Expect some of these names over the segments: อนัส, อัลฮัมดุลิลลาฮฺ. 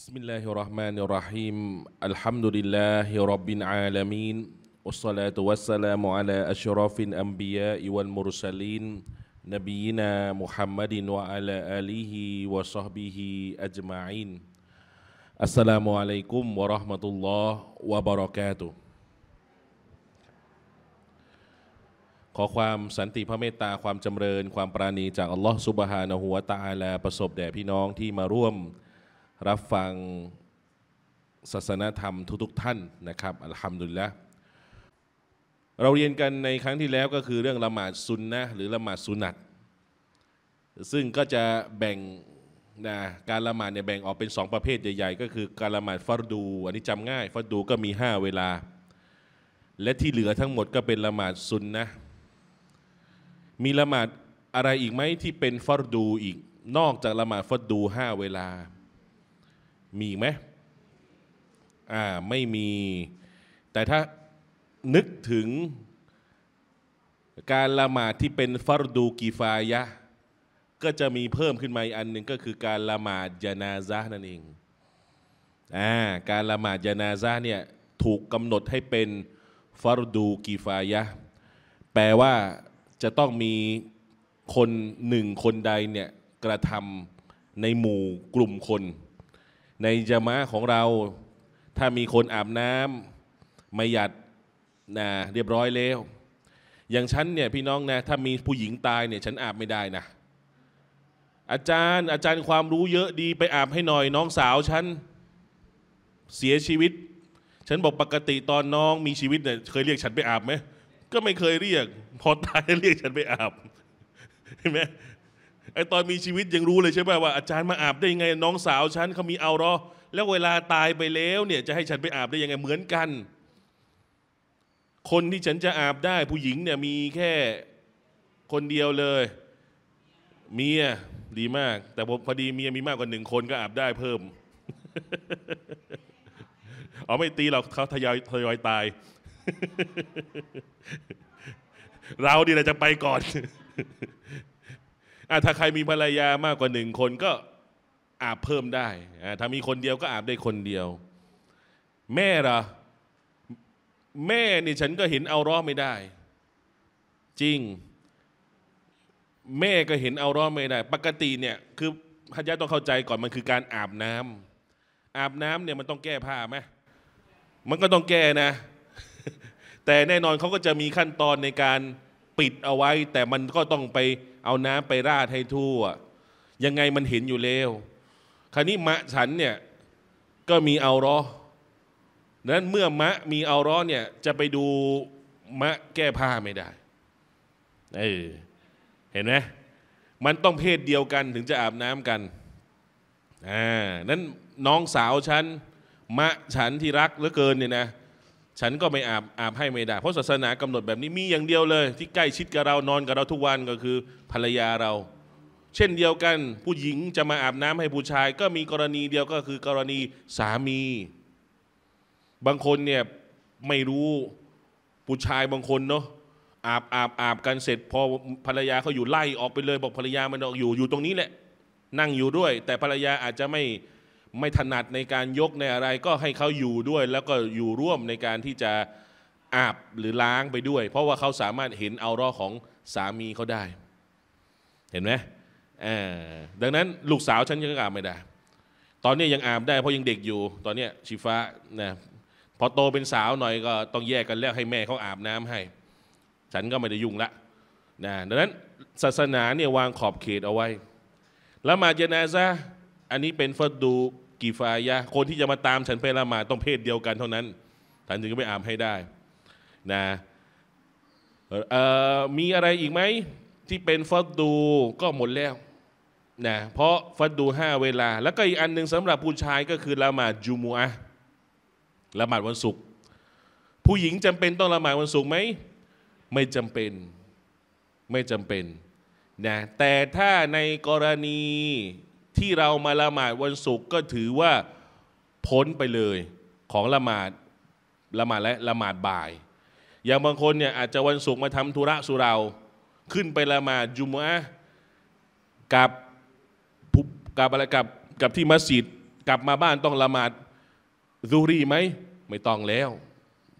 بسم الله الرحمن الرحيم الحمد لله رب العالمين والصلاة والسلام على أشرف الأنبياء والمرسلين نبينا محمد وعلى آله وصحبه أجمعين السلام عليكم ورحمة الله وبركاته ขอความสันติพระเมตตาความจำเริญความปราณีจากอัลลอฮฺซุบฮานะฮูวะตะอาลาประสบแด่พี่น้องที่มาร่วมรับฟังศาสนธรรมทุกๆท่านนะครับอัลฮัมดุลิลละห์เราเรียนกันในครั้งที่แล้วก็คือเรื่องละหมาดซุนนะห์หรือละหมาดสุนัตซึ่งก็จะแบ่งการละหมาดเนี่ยแบ่งออกเป็น2ประเภทใหญ่ๆก็คือการละหมาดฟัรดูอันนี้จำง่ายฟัรดูก็มี5เวลาและที่เหลือทั้งหมดก็เป็นละหมาดซุนนะห์มีละหมาดอะไรอีกไหมที่เป็นฟัรดูอีกนอกจากละหมาดฟัรดู5เวลามีไหมไม่มีแต่ถ้านึกถึงการละหมาดที่เป็นฟัรดูกิฟายะห์ก็จะมีเพิ่มขึ้นมาอีกอันหนึ่งก็คือการละหมาดญะนาซะห์นั่นเองการละหมาดญะนาซะห์เนี่ยถูกกำหนดให้เป็นฟัรดูกิฟายะห์แปลว่าจะต้องมีคนหนึ่งคนใดเนี่ยกระทำในหมู่กลุ่มคนในญะมาอะห์ของเราถ้ามีคนอาบน้ำไม่หยัดเรียบร้อยแล้วอย่างฉันเนี่ยพี่น้องนะถ้ามีผู้หญิงตายเนี่ยฉันอาบไม่ได้นะอาจารย์ความรู้เยอะดีไปอาบให้หน่อยน้องสาวฉันเสียชีวิตฉันบอกปกติตอนน้องมีชีวิตเนี่ยเคยเรียกฉันไปอาบไหมก็ไม่เคยเรียกพอตายเรียกฉันไปอาบเห็นไหมไอตอนมีชีวิตยังรู้เลยใช่ไหมว่าอาจารย์มาอาบได้ยังไงน้องสาวฉันเขามีเอารอแล้วเวลาตายไปแล้วเนี่ยจะให้ฉันไปอาบได้ยังไงเหมือนกันคนที่ฉันจะอาบได้ผู้หญิงเนี่ยมีแค่คนเดียวเลยเมียดีมากแต่พอดีเมียมีมากกว่า1คนก็อาบได้เพิ่ม เอาไม่ตีเราเขาทยอยตาย เราดีเราจะไปก่อน ถ้าใครมีภรรยามากกว่า1คนก็อาบเพิ่มได้ถ้ามีคนเดียวก็อาบได้คนเดียวแม่เหรอแม่นี่ฉันก็เห็นเอาร้อไม่ได้จริงแม่ก็เห็นเอาร้อไม่ได้ปกติเนี่ยคือฮัจญะต้องเข้าใจก่อนมันคือการอาบน้ำอาบน้ำเนี่ยมันต้องแก้ผ้าไหมมันก็ต้องแก้นะ แต่แน่นอนเขาก็จะมีขั้นตอนในการปิดเอาไว้แต่มันก็ต้องไปเอาน้ำไปราดให้ทั่วยังไงมันเห็นอยู่แล้วคราวนี้มะฉันเนี่ยก็มีเอาร้อนั้นเมื่อมะมีเอาร้อเนี่ยจะไปดูมะแก้ผ้าไม่ได้เห็นไหมมันต้องเพศเดียวกันถึงจะอาบน้ำกันนั้นน้องสาวฉันมะฉันที่รักเหลือเกินเนี่ยนะฉันก็ไม่อาบให้ไม่ได้เพราะศาสนากำหนดแบบนี้มีอย่างเดียวเลยที่ใกล้ชิดกับเรานอนกับเราทุกวันก็คือภรรยาเราเช่นเดียวกันผู้หญิงจะมาอาบน้ำให้ผู้ชายก็มีกรณีเดียวก็คือกรณีสามีบางคนเนี่ยไม่รู้ผู้ชายบางคนเนาะอาบกันเสร็จพอภรรยาเขาอยู่ไล่ออกไปเลยบอกภรรยามันออกอยู่ตรงนี้แหละนั่งอยู่ด้วยแต่ภรรยาอาจจะไม่ถนัดในการยกในอะไรก็ให้เขาอยู่ด้วยแล้วก็อยู่ร่วมในการที่จะอาบหรือล้างไปด้วยเพราะว่าเขาสามารถเห็นเอาร่อของสามีเขาได้เห็นไหมดังนั้นลูกสาวฉันยังอาบไม่ได้ตอนนี้ยังอาบได้เพราะยังเด็กอยู่ตอนนี้ชีฟ้านะพอโตเป็นสาวหน่อยก็ต้องแยกกันแล้วให้แม่เขาอาบน้ำให้ฉันก็ไม่ได้ยุ่งละนะดังนั้นศาสนาเนี่ยวางขอบเขตเอาไว้ละหมาดญะนาซะห์อันนี้เป็นฟัรดูกิฟายะห์คนที่จะมาตามฉันไปละหมาดต้องเพศเดียวกันเท่านั้นฉันถึงจะไปอาบให้ได้นะมีอะไรอีกไหมที่เป็นฟัรดูก็หมดแล้วนะเพราะฟัรดู5เวลาแล้วก็อีกอันหนึ่งสำหรับผู้ชายก็คือละหมาดจุมูอะห์ละหมาดวันศุกร์ผู้หญิงจำเป็นต้องละหมาดวันศุกร์ไหมไม่จำเป็นไม่จำเป็นนะแต่ถ้าในกรณีที่เรามาละหมาดวันศุกร์ก็ถือว่าพ้นไปเลยของละหมาดและละหมาดบ่ายอย่างบางคนเนี่ยอาจจะวันศุกร์มาทำธุระสุเราขึ้นไปละหมาดจุมูอะห์กับอะไรกับที่มัสยิด กลับมาบ้านต้องละหมาดซูรีไหมไม่ต้องแล้ว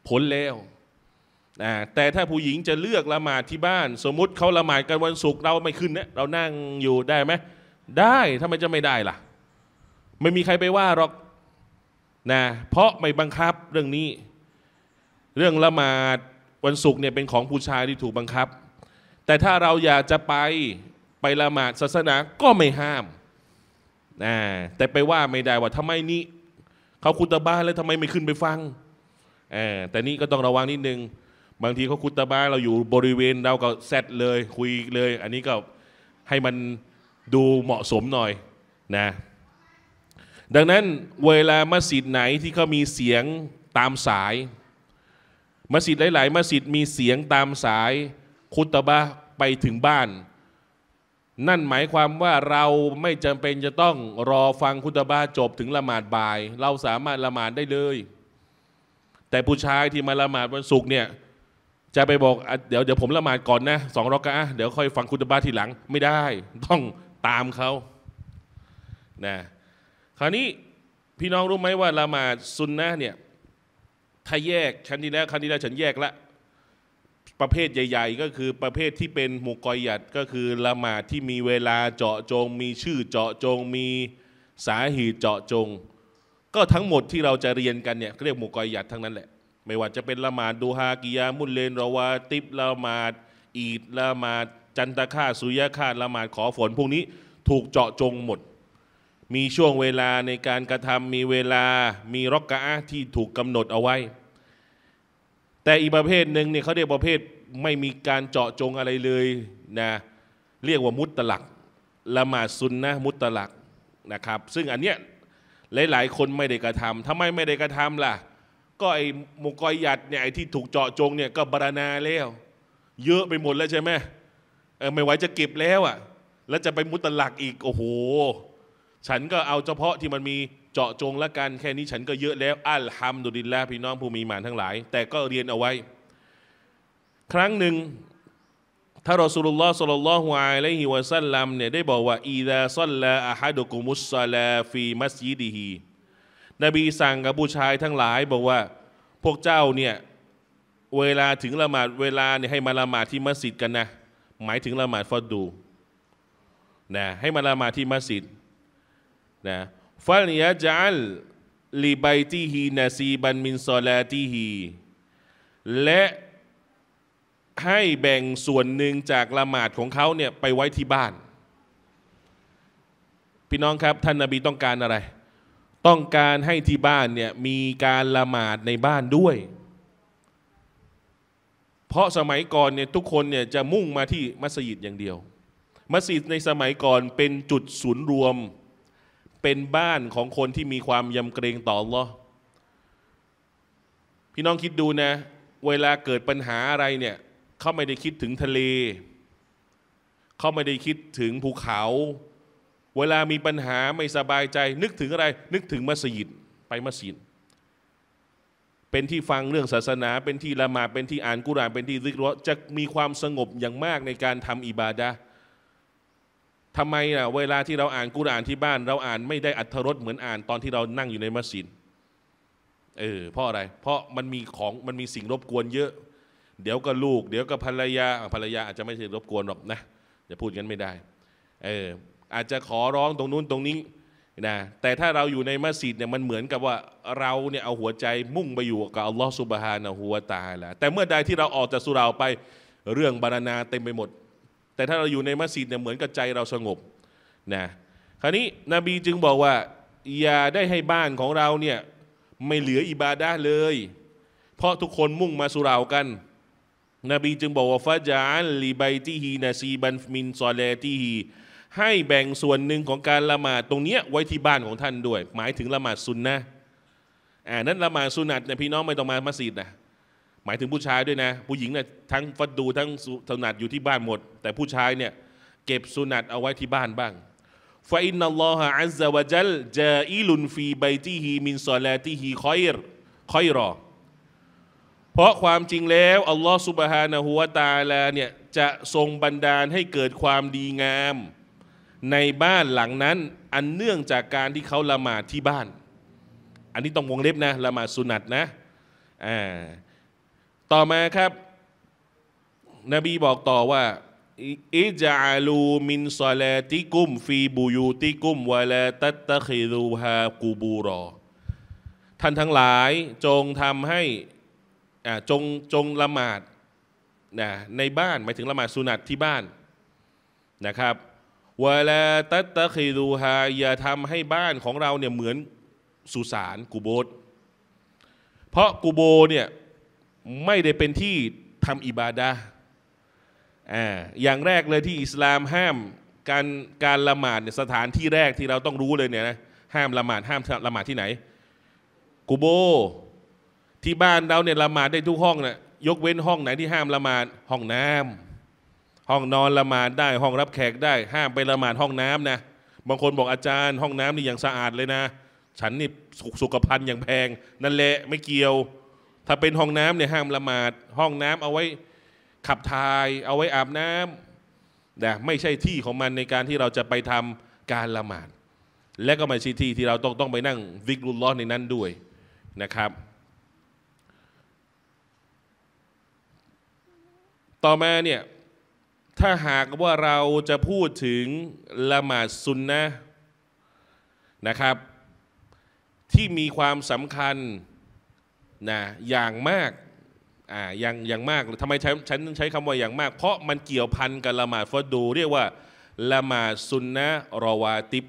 พ้นแล้วแต่ถ้าผู้หญิงจะเลือกละหมาดที่บ้านสมมุติเขาละหมาดกันวันศุกร์เราไม่ขึ้นนะเรานั่งอยู่ได้ไหมได้ทำไมจะไม่ได้ล่ะไม่มีใครไปว่าหรอกนะเพราะไม่บังคับเรื่องนี้เรื่องละหมาดวันศุกร์เนี่ยเป็นของผู้ชายที่ถูกบังคับแต่ถ้าเราอยากจะไปละหมาดศาสนาก็ไม่ห้ามนะแต่ไปว่าไม่ได้ว่าทำไมนี่เขาคุตบาแล้วทำไมไม่ขึ้นไปฟังแต่นี่ก็ต้องระวังนิดนึงบางทีเขาคุตบาเราอยู่บริเวณเราก็แซดเลยคุยเลยอันนี้ก็ให้มันดูเหมาะสมหน่อยนะดังนั้นเวลามัสยิดไหนที่เขามีเสียงตามสายมัสยิดหลายๆมัสยิดมีเสียงตามสายคุตบาไปถึงบ้านนั่นหมายความว่าเราไม่จำเป็นจะต้องรอฟังคุตบาจบถึงละหมาดบ่ายเราสามารถละหมาดได้เลยแต่ผู้ชายที่มาละหมาดวันศุกร์เนี่ยจะไปบอกเดี๋ยวผมละหมาดก่อนนะสองรอกะเดี๋ยวค่อยฟังคุตบาทีหลังไม่ได้ต้องตามเขานะคราวนี้พี่น้องรู้ไหมว่าละหมาดซุนนะเนี่ยถ้าแยกครั้งที่แล้วฉันแยกละประเภทใหญ่ๆก็คือประเภทที่เป็นมุกอยยัดก็คือละหมาดที่มีเวลาเจาะจงมีชื่อเจาะจงมีสาเหตุเจาะจงก็ทั้งหมดที่เราจะเรียนกันเนี่ยเรียกมุกอยยัดทั้งนั้นแหละไม่ว่าจะเป็นละหมาดดูฮากิยามุลเลนรอวาติบละหมาดอีดละหมาดจันตะฆาตสุยะฆาตละหมาดขอฝนพวกนี้ถูกเจาะจงหมดมีช่วงเวลาในการกระทำมีเวลามีร็อกกะอะที่ถูกกำหนดเอาไว้แต่อีกประเภทหนึ่งเนี่ยเขาเรียกประเภทไม่มีการเจาะจงอะไรเลยนะเรียกว่ามุตตะลักละหมาดซุนนะมุตตะลักนะครับซึ่งอันเนี้ยหลายๆคนไม่ได้กระทำทำไมไม่ได้กระทำล่ะก็ไอ้มุกอยยัดเนี่ยไอ้ที่ถูกเจาะจงเนี่ยก็บรรณาแล้วเยอะไปหมดแล้วใช่ไหมไม่ไหวจะเก็บแล้วอ่ะแล้วจะไปมุตตะลักอีกโอ้โหฉันก็เอาเฉพาะที่มันมีเจาะจงละกันแค่นี้ฉันก็เยอะแล้วอัลฮัมดุลิลลาฮ์พี่น้องผู้มีหมานทั้งหลายแต่ก็เรียนเอาไว้ครั้งหนึ่งท่านรอซูลุลลอฮ์ศ็อลลัลลอฮุอะลัยฮิวะซัลลัมเนี่ยได้บอกว่าอีซาซัลลาอะฮะดุกุมุสซอลาฟีมัสยิดิฮีนบีสั่งกับผู้ชายทั้งหลายบอกว่าพวกเจ้าเนี่ยเวลาถึงละหมาดเวลาเนี่ยให้มาละหมาดที่มัสยิดกันนะหมายถึงละหมาดฟัดดูนะให้มาละหมาดที่มัสยิดนะฟัลยะจัลลิบัยติฮีนาซีบันมินซอลาติฮีและให้แบ่งส่วนหนึ่งจากละหมาดของเขาเนี่ยไปไว้ที่บ้านพี่น้องครับท่านนบีต้องการอะไรต้องการให้ที่บ้านเนี่ยมีการละหมาดในบ้านด้วยเพราะสมัยก่อนเนี่ยทุกคนเนี่ยจะมุ่งมาที่มัสยิดอย่างเดียวมัสยิดในสมัยก่อนเป็นจุดศูนย์รวมเป็นบ้านของคนที่มีความยำเกรงต่ออัลเลาะห์พี่น้องคิดดูนะเวลาเกิดปัญหาอะไรเนี่ยเขาไม่ได้คิดถึงทะเลเขาไม่ได้คิดถึงภูเขาเวลามีปัญหาไม่สบายใจนึกถึงอะไรนึกถึงมัสยิดไปมัสยิดเป็นที่ฟังเรื่องศาสนาเป็นที่ละหมาดเป็นที่อ่านกุรอานเป็นที่ซิกเราะห์จะมีความสงบอย่างมากในการทำอิบาดะห์ทำไมล่ะเวลาที่เราอ่านกุรอานที่บ้านเราอ่านไม่ได้อรรถรสเหมือนอ่านตอนที่เรานั่งอยู่ในมัสยิดเพราะอะไรเพราะมันมีสิ่งรบกวนเยอะเดี๋ยวก็ลูกเดี๋ยวก็ภรรยาอาจจะไม่ใช่รบกวนหรอกนะอย่าพูดกันไม่ได้อาจจะขอร้องตรงนู้นตรงนี้นะแต่ถ้าเราอยู่ในมัสยิดเนี่ยมันเหมือนกับว่าเราเนี่ยเอาหัวใจมุ่งไปอยู่กับอัลลอฮฺซุบฮานะฮูวะตะอาลาแต่เมื่อใดที่เราออกจากสุเราไปเรื่องบรรณาเต็มไปหมดแต่ถ้าเราอยู่ในมัสยิดเนี่ยเหมือนกับใจเราสงบนะคราวนี้นบีจึงบอกว่าอย่าได้ให้บ้านของเราเนี่ยไม่เหลืออิบาดะห์เลยเพราะทุกคนมุ่งมาสุเรากันนบีจึงบอกว่าฟะจาอัลลิบัยติฮีนาซีบันมินซอลาติฮีให้แบ่งส่วนหนึ่งของการละหมาดตรงเนี้ยไว้ที่บ้านของท่านด้วยหมายถึงละหมาดซุนนะห์นั้นละหมาดซุนนะห์เนี่ยพี่น้องไม่ต้องมามัสยิดนะหมายถึงผู้ชายด้วยนะผู้หญิงเนี่ยทั้งฟัดดูทั้งสุนัตอยู่ที่บ้านหมดแต่ผู้ชายเนี่ยเก็บสุนัตเอาไว้ที่บ้านบ้างฟาอินนัลลอฮะอัลซะวะจัลจาอิลุนฟีบัยติฮีมินซอลาติฮีคอยรอเพราะความจริงแล้วอัลลอฮฺซุบฮานะฮูวะตะอาลาเนี่ยจะทรงบันดาลให้เกิดความดีงาม ในบ้านหลังนั้นอันเนื่องจากการที่เขาละหมาดที่บ้านอันนี้ต้องวงเล็บนะละหมาดสุนัตนะต่อมาครับนบีบอกต่อว่าอิจอาลูมินซอลาติกุมฟีบูยูติกุมวะลาตัตตะคิรูฮากูบูรอท่านทั้งหลายจงทำให้จงละหมาดนะในบ้านหมายถึงละหมาดสุนัตที่บ้านนะครับวะลาตัตตะคิรูฮาอย่าทำให้บ้านของเราเนี่ยเหมือนสุสานกูโบสเพราะกูโบเนี่ยไม่ได้เป็นที่ทำอิบาดะห์อย่างแรกเลยที่อิสลามห้ามการละหมาดเนี่ยสถานที่แรกที่เราต้องรู้เลยเนี่ยนะห้ามละหมาดที่ไหนกูโบที่บ้านเราเนี่ยละหมาดได้ทุกห้องนะยกเว้นห้องไหนที่ห้ามละหมาดห้องน้ำห้องนอนละหมาดได้ห้องรับแขกได้ห้ามไปละหมาดห้องน้ำนะบางคนบอกอาจารย์ห้องน้ำนี่อย่างสะอาดเลยนะฉันนี่สุขภัณฑ์อย่างแพงนั่นแหละไม่เกี่ยวถ้าเป็นห้องน้ำเนี่ยห้ามละหมาดห้องน้ำเอาไว้ขับถ่ายเอาไว้อาบน้ำนะไม่ใช่ที่ของมันในการที่เราจะไปทำการละหมาดและก็ไม่ใช่ที่ที่เราต้องไปนั่งวิกรุลล้อในนั้นด้วยนะครับต่อมาเนี่ยถ้าหากว่าเราจะพูดถึงละหมาดซุนนะห์นะครับที่มีความสำคัญนะอย่างมากอย่างมากทำไมฉันใช้คำว่าอย่างมากเพราะมันเกี่ยวพันกับละหมาดฟัรฎูเรียกว่าละหมาดซุนนะห์รอวาติบ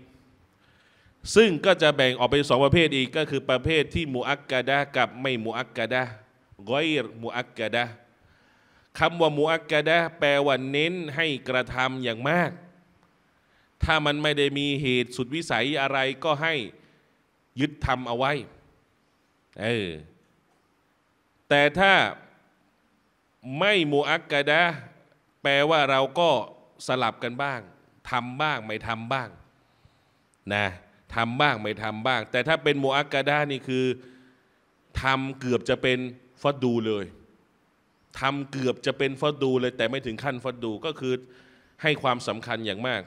ซึ่งก็จะแบ่งออกเป็นสองประเภทอีกก็คือประเภทที่มุอักกะดะห์กับไม่มุอักกะดะห์กอยรมุอักกะดะห์คำว่ามุอักกะดะห์แปลว่าเน้นให้กระทำอย่างมากถ้ามันไม่ได้มีเหตุสุดวิสัยอะไรก็ให้ยึดทำเอาไว้แต่ถ้าไม่มุอักกะดะห์แปลว่าเราก็สลับกันบ้างทำบ้างไม่ทำบ้างนะทำบ้างไม่ทำบ้างแต่ถ้าเป็นมุอักกะดะห์นี่คือทำเกือบจะเป็นฟัรฎูเลยทำเกือบจะเป็นฟัรฎูเลยแต่ไม่ถึงขั้นฟัรฎูก็คือให้ความสำคัญอย่างมาก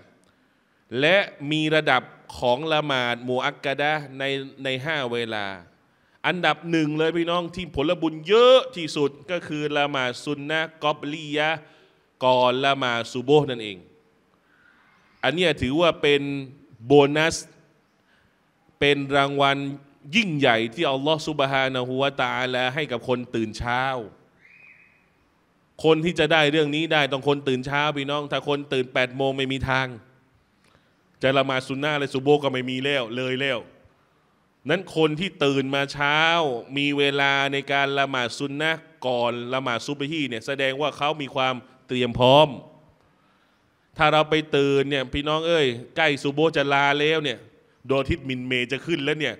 และมีระดับของละหมาดมุอักกะดะห์ใน5เวลาอันดับหนึ่งเลยพี่น้องที่ผลบุญเยอะที่สุดก็คือละหมาดซุนนะห์กอบลียะห์ก่อนละหมาดซุโบห์นั่นเองอันนี้ถือว่าเป็นโบนัสเป็นรางวัลยิ่งใหญ่ที่อัลลอฮฺซุบฮานะฮูวะตะอาลาให้กับคนตื่นเช้าคนที่จะได้เรื่องนี้ได้ต้องคนตื่นเช้าพี่น้องถ้าคนตื่น8โมงไม่มีทางจะละหมาดซุนนะห์เลยซุโบห์ก็ไม่มีแล้วเลยแล้วนั้นคนที่ตื่นมาเช้ามีเวลาในการละหมาดซุนนะห์ก่อนละหมาดซุบฮีเนี่ยแสดงว่าเขามีความเตรียมพร้อมถ้าเราไปตื่นเนี่ยพี่น้องเอ้ยใกล้ซุโบห์จะลาแล้วเนี่ยดวงอาทิตย์มินเมจะขึ้นแล้วเนี่ย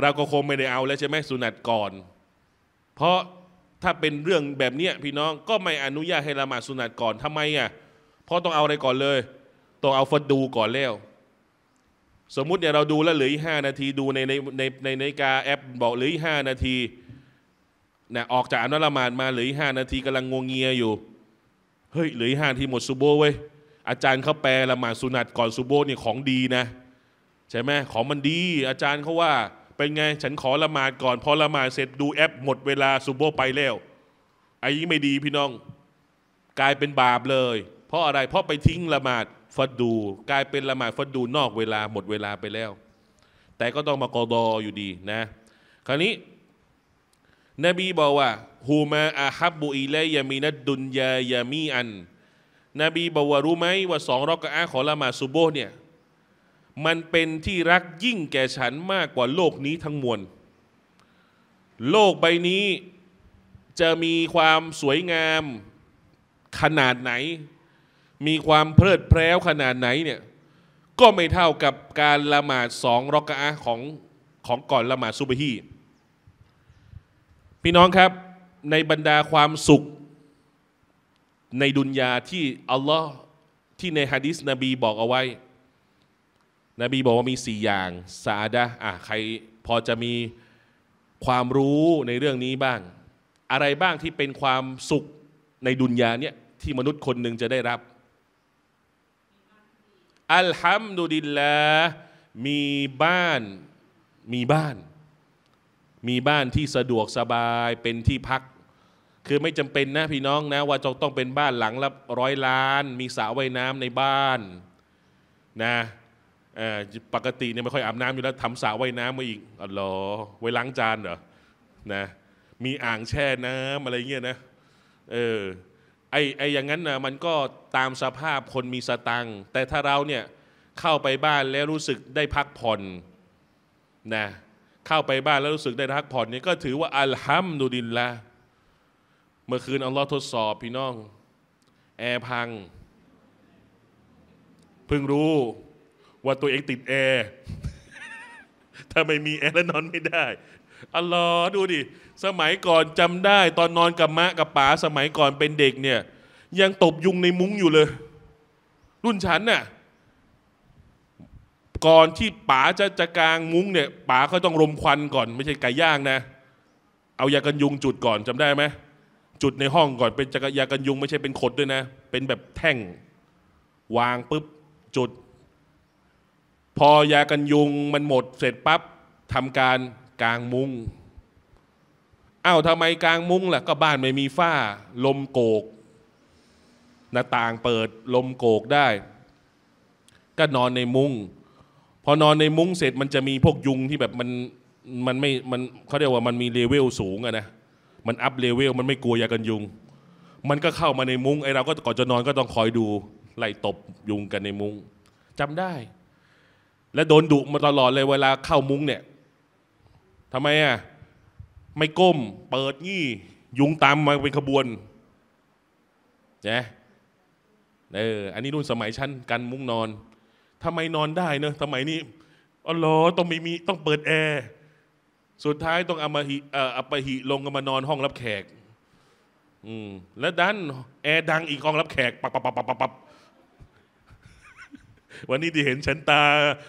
เราก็คงไม่ได้เอาแล้วใช่ไหมสุนัตก่อนเพราะถ้าเป็นเรื่องแบบเนี้ยพี่น้องก็ไม่อนุญาตให้ละหมาดสุนัตก่อนทำไมเพราะต้องเอาอะไรก่อนเลยต้องเอาฟัรฎูก่อนแล้วสมมุติเนี่ยเราดูแล้วเหลืออีก5นาทีดูในนาฬิกาแอปบอกเหลืออีก5นาทีนะออกจากอันละหมาดมาเหลืออีก5นาทีกำลังงวงเงียอยู่เฮ้ยเหลืออีก5นาทีหมดซุโบห์เว้ยอาจารย์เขาแปลละหมาดสุนัตก่อนซุโบห์เนี่ยของดีนะใช่ไหมของมันดีอาจารย์เขาว่าเป็นไงฉันขอละหมาดก่อนพอละหมาดเสร็จดูแอปหมดเวลาซุโบห์ไปแล้วไอ้ยิ่งไม่ดีพี่น้องกลายเป็นบาปเลยเพราะอะไรเพราะไปทิ้งละหมาดฟัรฎูกลายเป็นละหมาดฟัรฎูนอกเวลาหมดเวลาไปแล้วแต่ก็ต้องมากอฎออยู่ดีนะคราวนี้นบีบอกว่าฮูมาอาฮับบุอิลัยยามินัดดุนยายามีอันนบีบอกว่ารู้ไหมว่าสองรอกะอะห์ของละหมาดซุโบห์เนี่ยมันเป็นที่รักยิ่งแก่ฉันมากกว่าโลกนี้ทั้งมวลโลกใบนี้จะมีความสวยงามขนาดไหนมีความเพลิดเพลินขนาดไหนเนี่ยก็ไม่เท่ากับการละหมาดสองรอกะอะห์ของก่อนละหมาดซุบฮีพี่น้องครับในบรรดาความสุขในดุนยาที่อัลลอฮ์ที่ในหะดีษนบีบอกเอาไว้นบีบอกว่ามี4อย่างซะอาดะห์ใครพอจะมีความรู้ในเรื่องนี้บ้างอะไรบ้างที่เป็นความสุขในดุนยาเนี่ยที่มนุษย์คนหนึ่งจะได้รับ อัลฮัมดุลิลลาห์มีบ้านที่สะดวกสบายเป็นที่พักคือไม่จำเป็นนะพี่น้องนะว่าจะต้องเป็นบ้านหลังละ100 ล้านมีสระว่ายน้ำในบ้านนะปกติเนี่ยไม่ค่อยอาบน้ำอยู่แล้วทำสระว่ายน้ำมาอีกอ๋อไว้ล้างจานเหรอนะมีอ่างแช่น้ำอะไรเงี้ยนะไอ้อย่างนั้นนะมันก็ตามสภาพคนมีสตังค์แต่ถ้าเราเนี่ยเข้าไปบ้านแล้วรู้สึกได้พักผ่อนนะเข้าไปบ้านแล้วรู้สึกได้พักผ่อนเนี่ยก็ถือว่าอัลฮัมดุลิลละเมื่อคืนอัลลอฮ์ทดสอบพี่น้องแอร์พังเพิ่งรู้ว่าตัวเองติดแอร์ถ้าไม่มีแอร์แล้วนอนไม่ได้อัลลอฮ์ดูดิสมัยก่อนจำได้ตอนนอนกับมะกับป๋าสมัยก่อนเป็นเด็กเนี่ยยังตบยุงในมุ้งอยู่เลยรุ่นฉันน่ะก่อนที่ป๋าจะกางมุ้งเนี่ยป๋าเขาต้องรมควันก่อนไม่ใช่ไก่ย่างนะเอายากันยุงจุดก่อนจำได้ไหมจุดในห้องก่อนเป็นยากันยุงไม่ใช่เป็นขดด้วยนะเป็นแบบแท่งวางปุ๊บจุดพอยากันยุงมันหมดเสร็จปั๊บทำการกางมุ้งอ้าวทำไมกางมุ้งล่ะก็บ้านไม่มีฝ้าลมโกกหน้าต่างเปิดลมโกกได้ก็นอนในมุ้งพอนอนในมุ้งเสร็จมันจะมีพวกยุงที่แบบมันไม่มันเขาเรียกว่ามันมีเลเวลสูงอะนะมันอัพเลเวลมันไม่กลัวยากันยุงมันก็เข้ามาในมุ้งไอเราก็ก่อนจะนอนก็ต้องคอยดูไล่ตบยุงกันในมุ้งจำได้และโดนดุมาตลอดเลยเวลาเข้ามุ้งเนี่ยทำไมอะไม่ก้มเปิดงี้ยุงตามมาเป็นขบวนนะอันนี้รุ่นสมัยชั้นกันมุ้งนอนทำไมนอนได้เนอะสมัยนี้อ๋อเหรอต้องมีต้องเปิดแอร์สุดท้ายต้องอัปหิลงกันมานอนห้องรับแขกแล้วดันแอร์ดังอีกห้องรับแขกปับวันนี้ที่เห็นฉันตา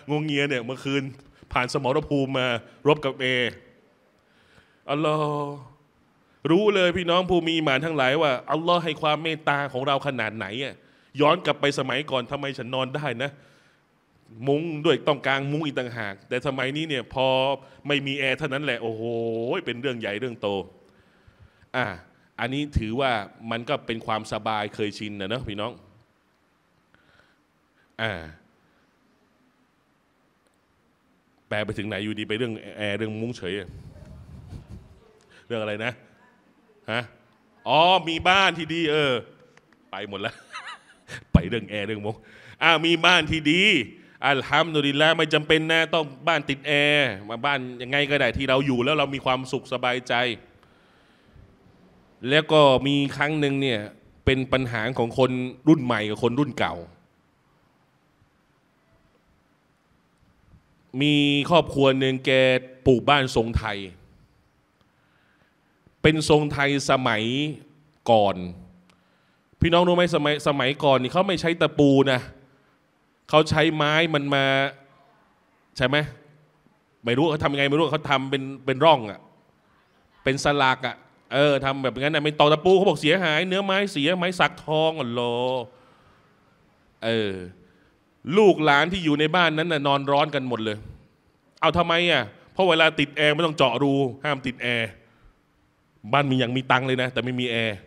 งงเงียเนี่ยเมื่อคืนผ่านสมรภูมิมารบกับแอร์อัลลอฮ์รู้เลยพี่น้องผู้มีอีหม่านทั้งหลายว่าอัลลอฮ์ให้ความเมตตาของเราขนาดไหนอ่ะย้อนกลับไปสมัยก่อนทำไมฉันนอนได้นะมุ้งด้วยต้องกางมุ้งอีกต่างหากแต่สมัยนี้เนี่ยพอไม่มีแอร์เท่านั้นแหละโอ้โหเป็นเรื่องใหญ่เรื่องโตอันนี้ถือว่ามันก็เป็นความสบายเคยชินนะเนอะพี่น้องแปลไปถึงไหนอยู่ดีไปเรื่องแอร์เรื่องมุ้งเฉยเรื่องอะไรนะฮะอ๋อมีบ้านที่ดีไปหมดแล้ว ไปเรื่องแอร์เรื่องมุ้งมีบ้านที่ดีอัลฮัมดุลิลละห์ไม่จำเป็นนะต้องบ้านติดแอร์มาบ้านยังไงก็ได้ที่เราอยู่แล้วเรามีความสุขสบายใจแล้วก็มีครั้งหนึ่งเนี่ยเป็นปัญหาของคนรุ่นใหม่กับคนรุ่นเก่ามีครอบครัวหนึ่งแกปลูกบ้านทรงไทยเป็นทรงไทยสมัยก่อนพี่น้องรู้ไหมสมัยก่อนนี่เขาไม่ใช้ตะปูนะเขาใช้ไม้มันมาใช่ไหมไม่รู้เขาทำยังไงไม่รู้เขาทำเป็นร่องอ่ะเป็นสลักอ่ะทำแบบงั้นนะเป็นตอตะปูเขาบอกเสียหายเนื้อไม้เสียไม้สักทองอ๋อโลลูกหลานที่อยู่ในบ้านนั้นน่ะนอนร้อนกันหมดเลยเอาทำไมอ่ะเพราะเวลาติดแอร์ไม่ต้องเจาะรูห้ามติดแอร์บ้านมีอย่างมีตังเลยนะแต่ไม่มีแอร์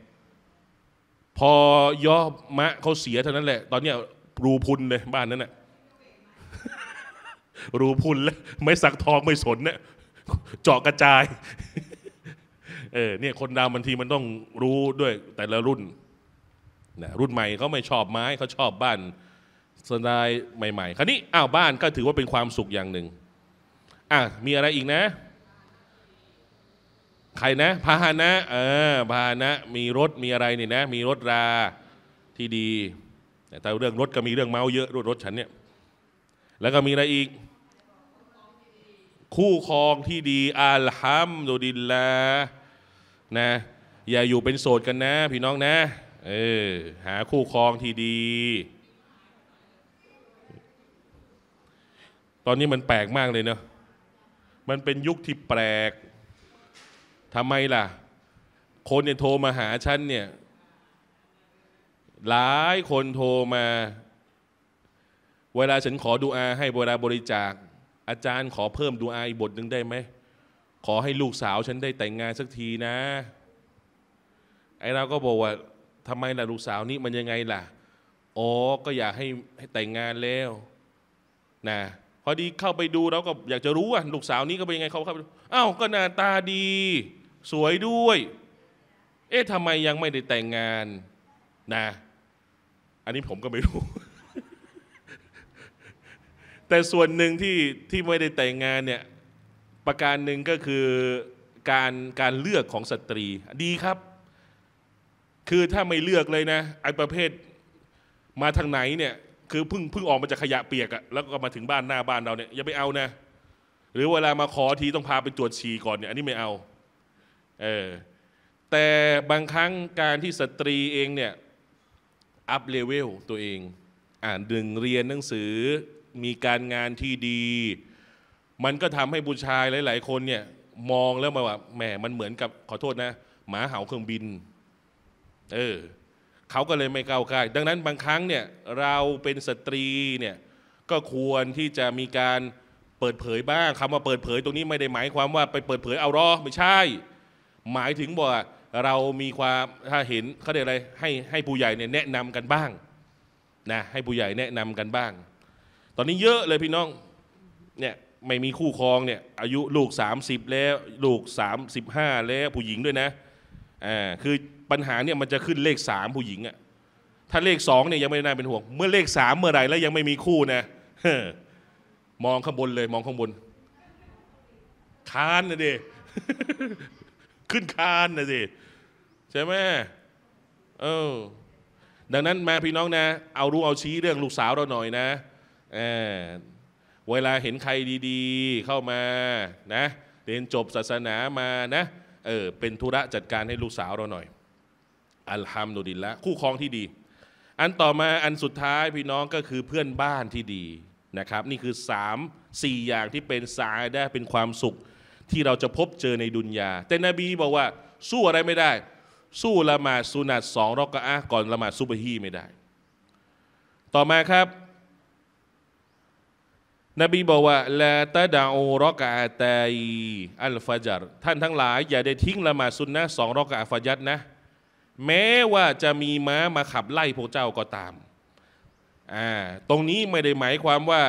พอย่อมะเขาเสียเท่านั้นแหละตอนเนี้ยรูพุนเลยบ้านนั้นน่ะ รูพุนแล้วไม่สักทองไม่สนเนี่ยเจาะกระจาย เนี่ยคนดาวบางทีมันต้องรู้ด้วยแต่ละรุ่นนะรุ่นใหม่เขาไม่ชอบไม้เขาชอบบ้านสไตล์ใหม่ๆคราวนี้บ้านก็ถือว่าเป็นความสุขอย่างหนึ่งมีอะไรอีกนะใครนะพาหนะพาหนะมีรถมีอะไรเนี่ยนะมีรถราที่ดีแต่เรื่องรถก็มีเรื่องเมาเยอะรถฉันเนี่ยแล้วก็มีอะไรอีกคู่ครองที่ดีอัลฮัมดุลิลละห์นะอย่าอยู่เป็นโสดกันนะพี่น้องนะหาคู่ครองที่ดีตอนนี้มันแปลกมากเลยเนอะมันเป็นยุคที่แปลกทำไมล่ะคนเนี่ยโทรมาหาฉันเนี่ยหลายคนโทรมา เวลาฉันขอดุอาให้เวลาบริจาคอาจารย์ขอเพิ่มดุอาอีกบทหนึ่งได้ไหมขอให้ลูกสาวฉันได้แต่งงานสักทีนะไอ้เราก็บอกว่าทำไมล่ะลูกสาวนี้มันยังไงล่ะอ๋อก็อยากให้แต่งงานแล้วนะพอดีเข้าไปดูเราก็อยากจะรู้ว่าลูกสาวนี้ก็เป็นยังไงเขาเข้าไปดูอ้าวก็หน้าตาดีสวยด้วยเอ๊ะทำไมยังไม่ได้แต่งงานนะอันนี้ผมก็ไม่รู้ แต่ส่วนหนึ่งที่ไม่ได้แต่งงานเนี่ยประการหนึ่งก็คือการเลือกของสตรีดีครับคือถ้าไม่เลือกเลยนะไอ้ประเภทมาทางไหนเนี่ยคือเพิ่งออกมาจากขยะเปียกอะแล้วก็มาถึงบ้านหน้าบ้านเราเนี่ยอย่าไปเอานะหรือเวลามาขอทีต้องพาไปตรวจฉี่ก่อนเนี่ยอันนี้ไม่เอาแต่บางครั้งการที่สตรีเองเนี่ยอัพเลเวลตัวเองดึงเรียนหนังสือมีการงานที่ดีมันก็ทำให้ผู้ชายหลายๆคนเนี่ยมองแล้วมาว่าแหมมันเหมือนกับขอโทษนะหมาเห่าเครื่องบินเขาก็เลยไม่ก้าวไกลดังนั้นบางครั้งเนี่ยเราเป็นสตรีเนี่ยก็ควรที่จะมีการเปิดเผยบ้างคำว่าเปิดเผยตรงนี้ไม่ได้หมายความว่าไปเปิดเผยเอาร้อไม่ใช่หมายถึงว่าเรามีความถ้าเห็นเขาเรียกอะไรให้ผู้ใหญ่เนี่ยแนะนำกันบ้างนะให้ผู้ใหญ่แนะนำกันบ้างตอนนี้เยอะเลยพี่น้องเนี่ยไม่มีคู่ครองเนี่ยอายุลูก30แล้วลูก35แล้วผู้หญิงด้วยนะคือปัญหาเนี่ยมันจะขึ้นเลข3ผู้หญิงอ่ะถ้าเลข2เนี่ยยังไม่น่าเป็นห่วงเมื่อเลข3เมื่อไหร่แล้วยังไม่มีคู่นะมองข้างบนเลยมองข้างบนคานนะดิ ขึ้นคานนะสิใช่ไหมดังนั้นมาพี่น้องนะเอารู้เอาชี้เรื่องลูกสาวเราหน่อยนะเวลาเห็นใครดีๆเข้ามานะเรียนจบศาสนามานะเป็นธุระจัดการให้ลูกสาวเราหน่อยอัลฮัมดุลิลละคู่ครองที่ดีอันต่อมาอันสุดท้ายพี่น้องก็คือเพื่อนบ้านที่ดีนะครับนี่คือ 3-4 อย่างที่เป็นสาได้เป็นความสุขที่เราจะพบเจอในดุนยาแต่นบีบอกว่าสู้อะไรไม่ได้สู้ละหมาดสุนัต2รอกะอะห์ก่อนละหมาดซุบฮีไม่ได้ต่อมาครับนบีบอกว่าละตะดาอูรอกะอาตัยอัลฟาจัรท่านทั้งหลายอย่าได้ทิ้งละหมาดซุนนะห์2รอกะอะห์ฟาญัรนะแม้ว่าจะมีม้ามาขับไล่พวกเจ้าก็ตามตรงนี้ไม่ได้หมายความว่า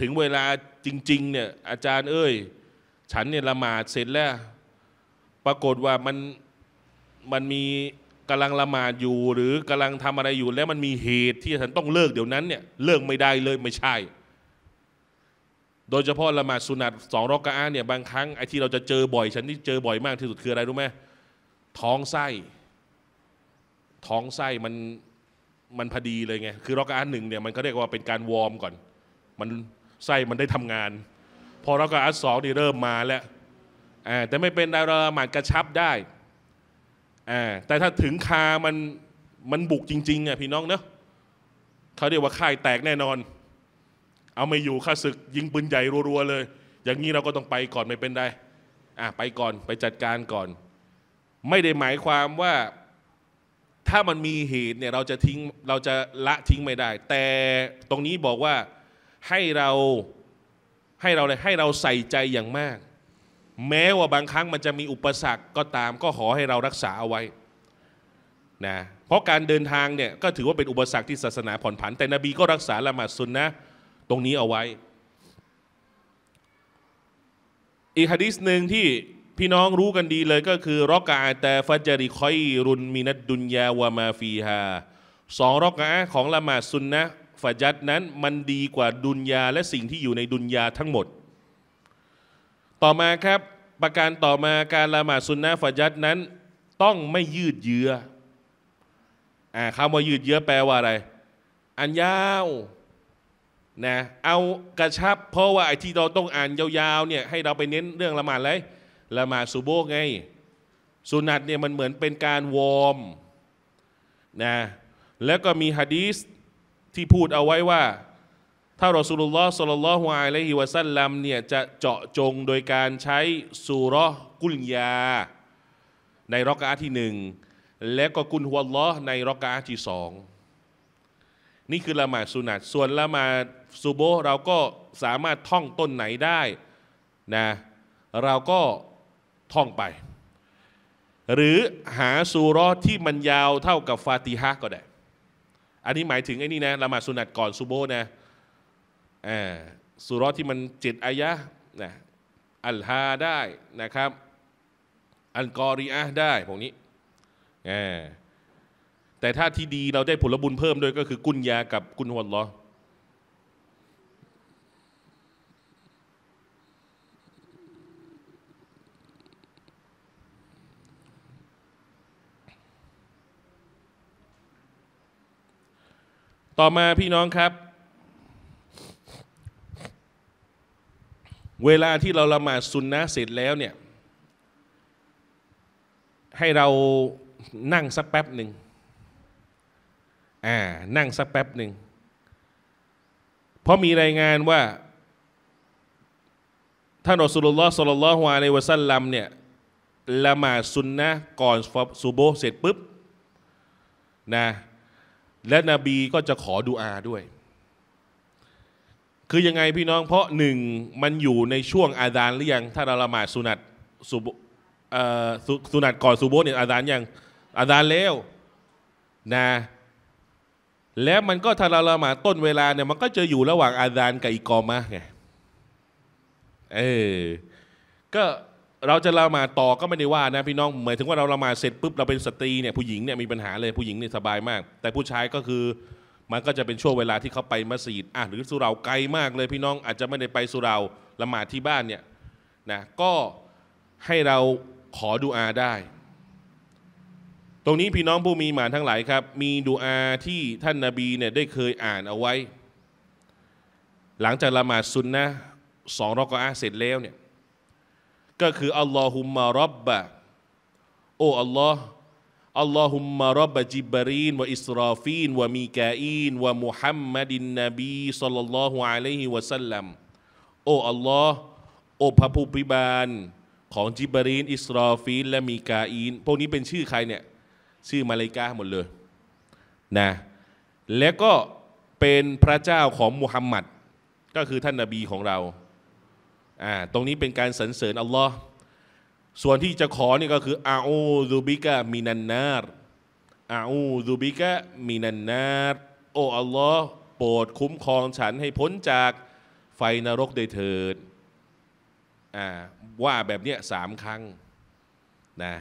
ถึงเวลาจริงๆเนี่ยอาจารย์เอ้ยฉันเนี่ยละหมาดเสร็จแล้วปรากฏว่ามันมีกำลังละหมาดอยู่หรือกำลังทำอะไรอยู่แล้วมันมีเหตุที่ฉันต้องเลิกเดี๋ยวนั้นเนี่ยเลิกไม่ได้เลยไม่ใช่โดยเฉพาะละหมาดสุนัต2รอกะอะห์เนี่ยบางครั้งไอ้ที่เราจะเจอบ่อยฉันที่เจอบ่อยมากที่สุดคืออะไรรู้ไหมท้องไส้มันพอดีเลยไงคือรอกะอะห์หนึ่งเนี่ยมันก็เรียกว่าเป็นการวอร์มก่อนมันไส้มันได้ทำงานพอรอกะอะห์2นี่เริ่มมาแล้วแต่ไม่เป็นเราละหมาดกระชับได้แต่ถ้าถึงคามันบุกจริงๆไงพี่น้องเนอะเขาเรียกว่าค่ายแตกแน่นอนเอาไม่อยู่ข้าศึกยิงปืนใหญ่รัวๆเลยอย่างนี้เราก็ต้องไปก่อนไม่เป็นไรไปก่อนไปจัดการก่อนไม่ได้หมายความว่าถ้ามันมีเหตุเนี่ยเราจะละทิ้งไม่ได้แต่ตรงนี้บอกว่าให้เราใส่ใจอย่างมากแม้ว่าบางครั้งมันจะมีอุปสรรคก็ตามก็ขอให้เรารักษาเอาไว้นะเพราะการเดินทางเนี่ยก็ถือว่าเป็นอุปสรรคที่ศาสนาผ่อนผันแต่นบีก็รักษาละหมาดซุนนะห์ตรงนี้เอาไว้อีกหะดีษหนึ่งที่พี่น้องรู้กันดีเลยก็คือรอกะอะตะฟัจริคอยรุนมินัดดุนยาวะมาฟีฮา2รอกะอะห์ของละหมาดซุนนะห์ฟะญัรนั้นมันดีกว่าดุนยาและสิ่งที่อยู่ในดุนยาทั้งหมดต่อมาครับประการต่อมาการละหมาดซุนนะห์ฟะญัรนั้นต้องไม่ยืดเยื้อคำว่ายืดเยื้อแปลว่าอะไรอ่านยาวนะเอากระชับเพราะว่าไอ้ที่เราต้องอ่านยาวๆเนี่ยให้เราไปเน้นเรื่องละหมาดอะไรละหมาดซุโบไงสุนัตเนี่ยมันเหมือนเป็นการวอร์มนะแล้วก็มีหะดีษที่พูดเอาไว้ว่าถ้ารอซูลุลลอฮ์ศ็อลลัลลอฮุอะลัยฮิวะซัลลัมเนี่ยจะเจาะจงโดยการใช้ซูเราะห์กุลยาในรอกะอะห์ที่1และก็กุลฮุวัลลอฮ์ในรอกะอะห์ที่2 นี่คือละหมาดสุนัตส่วนละหมาดซุโบเราก็สามารถท่องต้นไหนได้นะเราก็ท่องไปหรือหาซูเราะห์ที่มันยาวเท่ากับฟาติฮะห์ก็ได้อันนี้หมายถึงไอ้นี่นะละหมาดสุนัตก่อนซุโบนะซูเราะห์ที่มัน7อายะห์นะอัลฮาได้นะครับอัลกอริอะห์ได้พวกนี้แต่ถ้าที่ดีเราได้ผลบุญเพิ่มด้วยก็คือกุญยากับกุญฮุวัลลอฮ์ต่อมาพี่น้องครับเวลาที่เราละหมาดซุนนะห์เสร็จแล้วเนี่ยให้เรานั่งสักแป๊บหนึ่งนั่งสักแป๊บหนึ่งเพราะมีรายงานว่าท่านรอซูลุลลอฮ์ ศ็อลลัลลอฮุอะลัยฮิวะซัลลัมเนี่ยละหมาดซุนนะห์ก่อนซุโบฮ์เสร็จปุ๊บนะและนบีก็จะขอดุอาด้วยคือยังไงพี่น้องเพราะหนึ่งมันอยู่ในช่วงอาซานหรือยังถ้าเราละหมาดสุนัตก่อนซุโบฮ์เนี่ยอาซานยังอาซานแล้วนะแล้วมันก็ถ้าเราละหมาดต้นเวลาเนี่ยมันก็จะอยู่ระหว่างอาซานกับอิกอมะห์ไงก็เราจะละหมาดต่อก็ไม่ได้ว่านะพี่น้องหมายถึงว่าเราละหมาดเสร็จปุ๊บเราเป็นสตรีเนี่ยผู้หญิงเนี่ยมีปัญหาเลยผู้หญิงเนี่ยสบายมากแต่ผู้ชายก็คือมันก็จะเป็นช่วงเวลาที่เขาไปมัสยิดหรือสุเราไกลมากเลยพี่น้องอาจจะไม่ได้ไปสุเราละหมาดที่บ้านเนี่ยนะก็ให้เราขอดุอาได้ตรงนี้พี่น้องผู้มีหมานทั้งหลายครับมีดุอาที่ท่านนบีเนี่ยได้เคยอ่านเอาไว้หลังจากละหมาดซุนนะห์2 รอกออะห์เสร็จแล้วเนี่ยก็คืออัลลอฮุมมะร็อบบะโอ้อัลลอฮุมมะร็อบบะจิบรีนวะอิสราฟีนวะมีกาอีนวะมุฮัมมัดินนบีศ็อลลัลลอฮุอะลัยฮิวะซัลลัมโอ้อัลลอฮ์โอ้พระผู้พิบาลของจิบรีนอิสราฟีนและมีกาอีนพวกนี้เป็นชื่อใครเนี่ยชื่อมาลาอิกะห์หมดเลยนะและก็เป็นพระเจ้าของมุฮัมมัดก็คือท่านนบีของเราตรงนี้เป็นการสรรเสริญอัลลอฮ์ส่วนที่จะขอนี่ก็คืออาอูซุบิกะมินันนาร์อาอูซุบิกะมินันนาร์โอ้อัลลอฮ์โปรดคุ้มครองฉันให้พ้นจากไฟนรกได้เถิดว่าแบบเนี้ย3 ครั้งนะ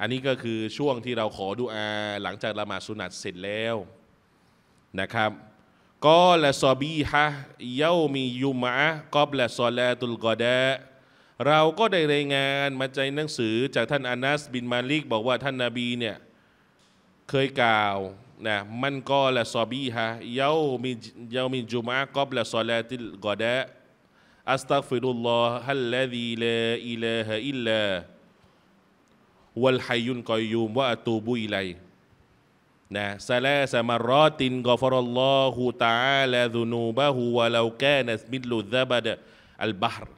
อันนี้ก็คือช่วงที่เราขอดุอาหลังจากละหมาดสุนัตเสร็จแล้วนะครับกอละซอบีฮะเยามียุมะกอบละซอลาตุลกอดะเราก็ได้รายงานมาจากหนังสือจากท่านอานัสบินมาลิกบอกว่าท่านนบีเนี่ยเคยกล่าวนะมันกอละซอบีฮะเยามียุมะกอบละซอลาตุลกอดะอัสตัฆฟิรุลลอฮะลาซีลาอิลาฮะอิลลาวัลไฮยุนกอยยูมวะตูบุอิไลนะซาลาซามารอตินกอฟรัลลอฮุตะอาลาซุนูบะฮูวะลาวกานะมิดลุซะบะดะอัลบะฮ์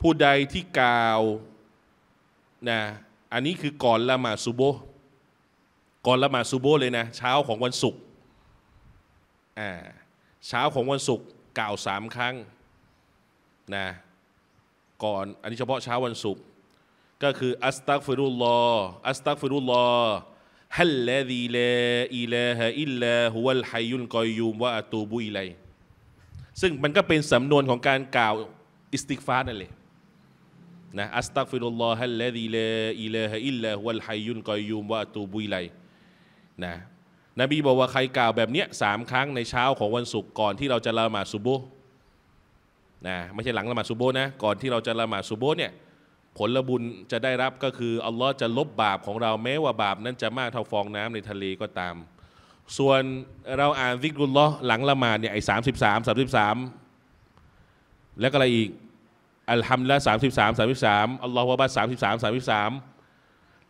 ผู้ใดที่กล่าวนะอันนี้คือก่อนละหมาดซุโบฮ์เลยนะเช้าของวันศุกร์กล่าว3 ครั้งนะก่อนอันนี้เฉพาะเช้าวันศุกร์ก็คืออัสตัฆฟิรุลลอฮ์ฮัลลาซีลาอิลาฮะอิลลาฮุวัลไฮยุลกอยยูมวะอะตูบุอิไลซึ่งมันก็เป็นสำนวนของการกล่าวอิสติฆฟาร์นั่นแหละนะอัสตัฆฟิรุลลอฮ์ฮัลลาซีลาอิลาฮะอิลลาฮุวัลไฮยุลกอยยูมวะอะตูบุอิไลนะนบีบอกว่าใครกล่าวแบบเนี้ย3 ครั้งในเช้าของวันศุกร์ก่อนที่เราจะละหมาดซุโบฮ์นะไม่ใช่หลังละหมาดซุโบฮ์นะก่อนที่เราจะละหมาดซุโบฮ์เนี่ยผลบุญจะได้รับก็คืออัลลอฮ์จะลบบาปของเราแม้ว่าบาปนั้นจะมากเท่าฟองน้ำในทะเลก็ตามส่วนเราอ่านซิกรุลลอฮ์หลังละหมาดเนี่ยไอ้33 แล้วก็อะไรอีกอัลฮัมดุลิลละห์33 อัลลอฮ์วะบัด33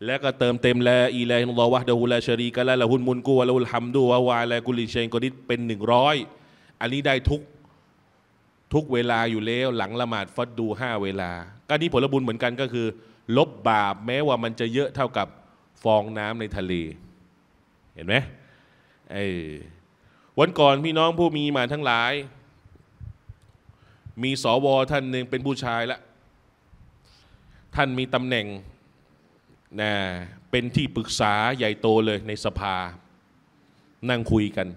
แล้วก็เติมเต็มละอิลาฮิลลอฮ์วะฮ์ดะฮูลาชะรีกะละละฮุลมุลกุวะละฮุลฮัมดุวะฮุอะลากุลลิชัยอินกอดีรเป็น100อันนี้ได้ทุกเวลาอยู่แล้วหลังละหมาดฟัดดู5 เวลาก็นี่ผลบุญเหมือนกันก็คือลบบาปแม้ว่ามันจะเยอะเท่ากับฟองน้ำในทะเลเห็นไหม วันก่อนพี่น้องผู้มีมาทั้งหลายมีสวท่านหนึ่งเป็นผู้ชายละท่านมีตำแหน่งนะเป็นที่ปรึกษาใหญ่โตเลยในสภานั่งคุยกัน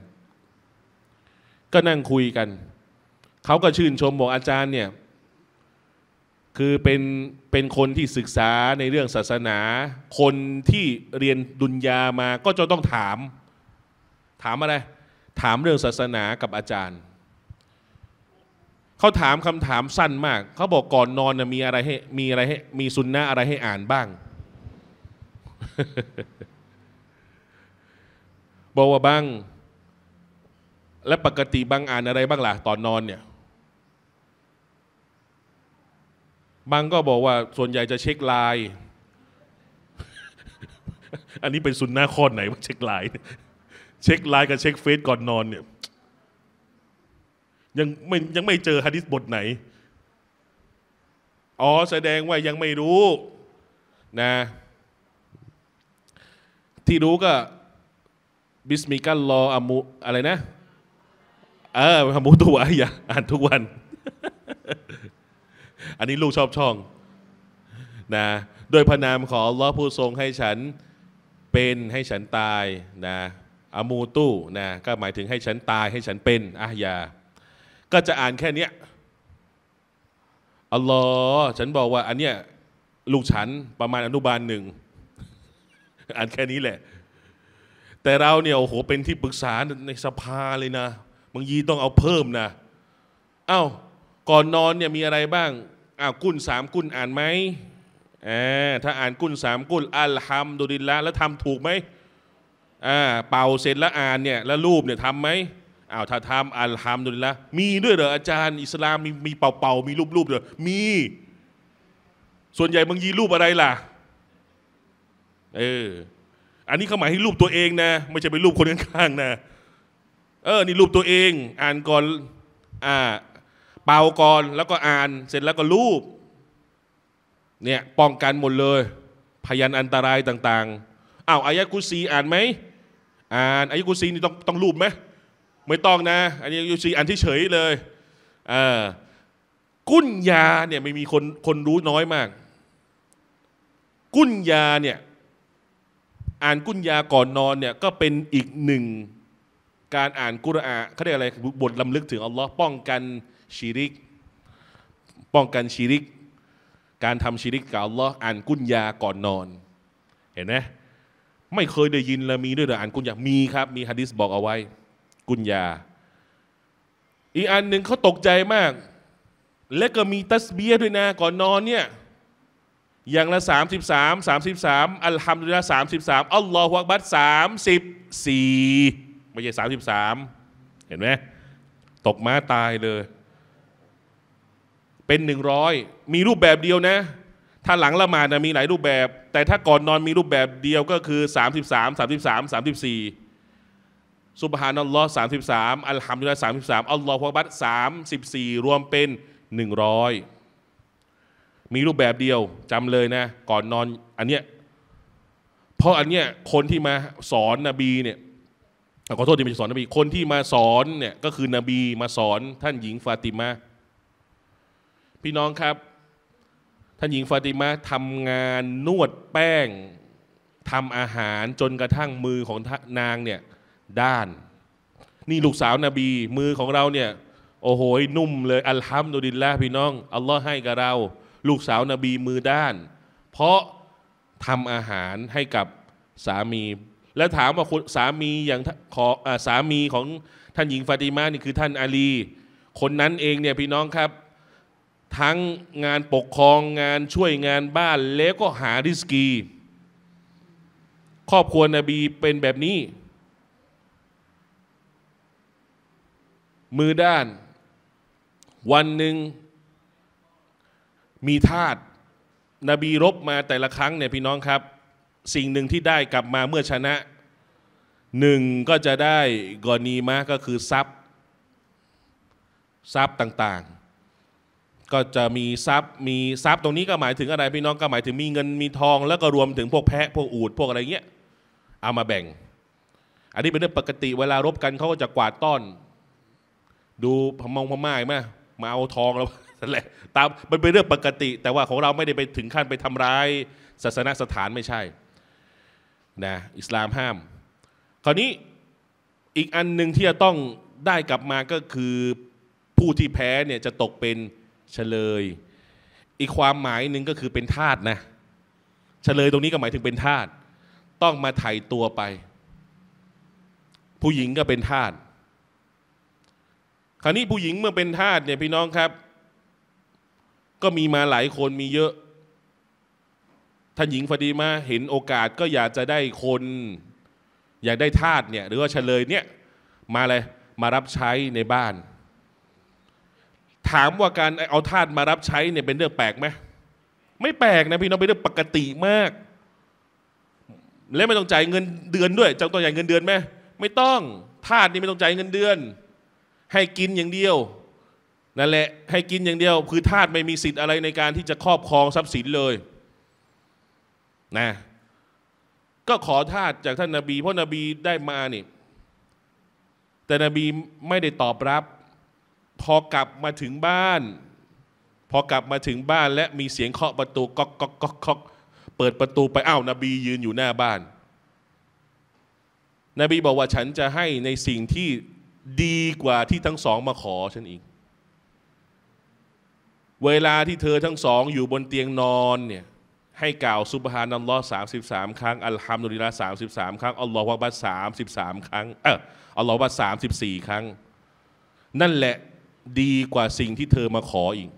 ก็นั่งคุยกันเขาก็ชื่นชมบอกอาจารย์เนี่ยคือเป็นคนที่ศึกษาในเรื่องศาสนาคนที่เรียนดุนยามาก็จะต้องถามอะไรถามเรื่องศาสนากับอาจารย์เขาถามคำถามสั้นมากเขาบอกก่อนนอนนะมีซุนนะห์อะไรให้อ่านบ้าง บอกว่าบ้างและปกติบางอ่านอะไรบ้างล่ะตอนนอนเนี่ยบางก็บอกว่าส่วนใหญ่จะเช็คไลน์ อันนี้เป็นซุนนะห์ข้อไหนว่าเช็คไลน์ กับเช็คเฟซก่อนนอนเนี่ยยังไม่เจอหะดีษบทไหนอ๋อแสดงว่ายังไม่รู้นะที่รู้ก็บิสมิกัลลอฮุอะมุอะไรนะฮะมุตุวะอย่าอ่านทุกวัน อันนี้ลูกชอบช่องนะโดยพระนามของอัลลอฮ์ผู้ทรงให้ฉันเป็นให้ฉันตายนะอะมูตุนะก็หมายถึงให้ฉันตายให้ฉันเป็นอะยาก็จะอ่านแค่นี้อัลลอฮ์ฉันบอกว่าอันเนี้ยลูกฉันประมาณอนุบาลหนึ่ง อ่านแค่นี้แหละแต่เราเนี่ยโอ้โหเป็นที่ปรึกษาในสภาเลยนะบางยีต้องเอาเพิ่มนะอ้าวก่อนนอนเนี่ยมีอะไรบ้างอ้าวกุนสามกุนอ่านไหมถ้าอ่านกุนสามกุนอัลฮัมดุลิลละแล้วทำถูกไหมเป่าเสร็จแล้วอ่านเนี่ยแล้วรูปเนี่ยทำไหมอ้าวถ้าทำอัลฮัมดุลิลละมีด้วยเหรออาจารย์อิสลามมีเป่ามีรูปเหรอมีส่วนใหญ่บางยีรูปอะไรล่ะอันนี้เขาหมายให้รูปตัวเองนะไม่ใช่เป็นรูปคนข้างๆนะนี่รูปตัวเองอ่านก่อนเป่าก่อนแล้วก็อ่านเสร็จแล้วก็รูปเนี่ยป้องกันหมดเลยพยันอันตรายต่างๆอ้าวอายะกุซีอ่านไหมอ่านอายะกุซีนี่ต้องรูปไหมไม่ต้องนะอายะกุซีอ่านที่เฉยเลยกุญยาเนี่ยไม่มีคนรู้น้อยมากกุญยาเนี่ยอ่านกุญยาก่อนนอนเนี่ยก็เป็นอีกหนึ่งการอ่านกุรอานเขาเรียกอะไรบทล้ำลึกถึงอัลลอฮ์ป้องกันชิริกการทำชิริกกับอัลลอฮ์อ่านกุญยาก่อนนอนเห็นไหมไม่เคยได้ยินเลยมีด้วยเหรออ่านกุญยามีครับมีหะดีษบอกเอาไว้กุญยาอีกอันหนึ่งเขาตกใจมากและก็มีตัสบีฮ์ด้วยนะก่อนนอนเนี่ยอย่างละ33อัลฮัมดุลิลละ33อัลลอฮฺอักบัร34ไม่ใช่33เห็นไหมตกม้าตายเลยเป็น100มีรูปแบบเดียวนะถ้าหลังละหมาดนะมีหลายรูปแบบแต่ถ้าก่อนนอนมีรูปแบบเดียวก็คือ33 33 34ซุบฮานัลลอฮฺ33อัลฮัมดุลิลละ33อัลลอฮฺอักบัร34รวมเป็น100มีรูปแบบเดียวจำเลยนะก่อนนอนอันเนี้ยเพราะอันเนี้ยคนที่มาสอนนบีเนี่ยขอโทษที่ไม่สอนนบีคนที่มาสอนเนี่ยก็คือนบีมาสอนท่านหญิงฟาติมาพี่น้องครับท่านหญิงฟาติมาทำงานนวดแป้งทำอาหารจนกระทั่งมือของนางเนี่ยด้านนี่ลูกสาวนบีมือของเราเนี่ยโอ้โหนุ่มเลยอัลฮัมดุลิลละห์พี่น้องอัลลอฮ์ให้กับเราลูกสาวนบีมือด้านเพราะทำอาหารให้กับสามีแล้วถามว่าสามีอย่างสามีของท่านหญิงฟาติมานี่คือท่านอาลีคนนั้นเองเนี่ยพี่น้องครับทั้งงานปกครองงานช่วยงานบ้านแล้วก็หาริสกีครอบครัวนบีเป็นแบบนี้มือด้านวันหนึ่งมีทาสนบีรบมาแต่ละครั้งเนี่ยพี่น้องครับสิ่งหนึ่งที่ได้กลับมาเมื่อชนะหนึ่งก็จะได้กอนีมะก็คือทรัพย์ต่างๆก็จะมีทรัพย์ตรงนี้ก็หมายถึงอะไรพี่น้องก็หมายถึงมีเงินมีทองแล้วก็รวมถึงพวกแพะพวกอูฐพวกอะไรเงี้ยเอามาแบ่ง อันนี้เป็นเรื่องปกติเวลารบกันเขาก็จะกวาดต้อนดูพม่องพม่าไหมมาเอาทองแล้วนั่นแหละตามมันเป็นเรื่องปกติแต่ว่าของเราไม่ได้ไปถึงขั้นไปทำร้ายศาสนสถานไม่ใช่นะอิสลามห้ามคราวนี้อีกอันหนึ่งที่จะต้องได้กลับมาก็คือผู้ที่แพ้เนี่ยจะตกเป็นเฉลยอีกความหมายหนึ่งก็คือเป็นทาสนะเฉลยตรงนี้ก็หมายถึงเป็นทาสต้องมาไถ่ตัวไปผู้หญิงก็เป็นทาสคราวนี้ผู้หญิงเมื่อเป็นทาสเนี่ยพี่น้องครับก็มีมาหลายคนมีเยอะท่านหญิงฟาติมาเห็นโอกาสก็อยากจะได้คนอยากได้ทาสเนี่ยหรือว่าเฉลยเนี่ยมาอะไรมารับใช้ในบ้านถามว่าการเอาทาสมารับใช้เนี่ยเป็นเรื่องแปลกไหมไม่แปลกนะพี่น้องเป็นเรื่องปกติมากและไม่ต้องจ่ายเงินเดือนด้วยจังต้องจ่ายเงินเดือนไหมไม่ต้องทาสนี่ไม่ต้องจ่ายเงินเดือนให้กินอย่างเดียวนั่นแหละให้กินอย่างเดียวคือทาสไม่มีสิทธิ์อะไรในการที่จะครอบครองทรัพย์สินเลยนะก็ขอทาสจากท่านนบีเพราะนบีได้มานี่แต่นบีไม่ได้ตอบรับพอกลับมาถึงบ้านและมีเสียงเคาะประตูก๊อกก๊อกก๊อกก๊อกเปิดประตูไปอ้าวนบียืนอยู่หน้าบ้านนบีบอกว่าฉันจะให้ในสิ่งที่ดีกว่าที่ทั้งสองมาขอฉันอีกเวลาที่เธอทั้งสองอยู่บนเตียงนอนเนี่ยให้กล่าวซุบฮานัลลอฮ์33ครั้งอัลฮัมดุลิลลาห์33ครั้งอัลลอฮฺวะบัด33ครั้งอัลลอฮฺวะบัด34ครั้งนั่นแหละดีกว่าสิ่งที่เธอมาขออีก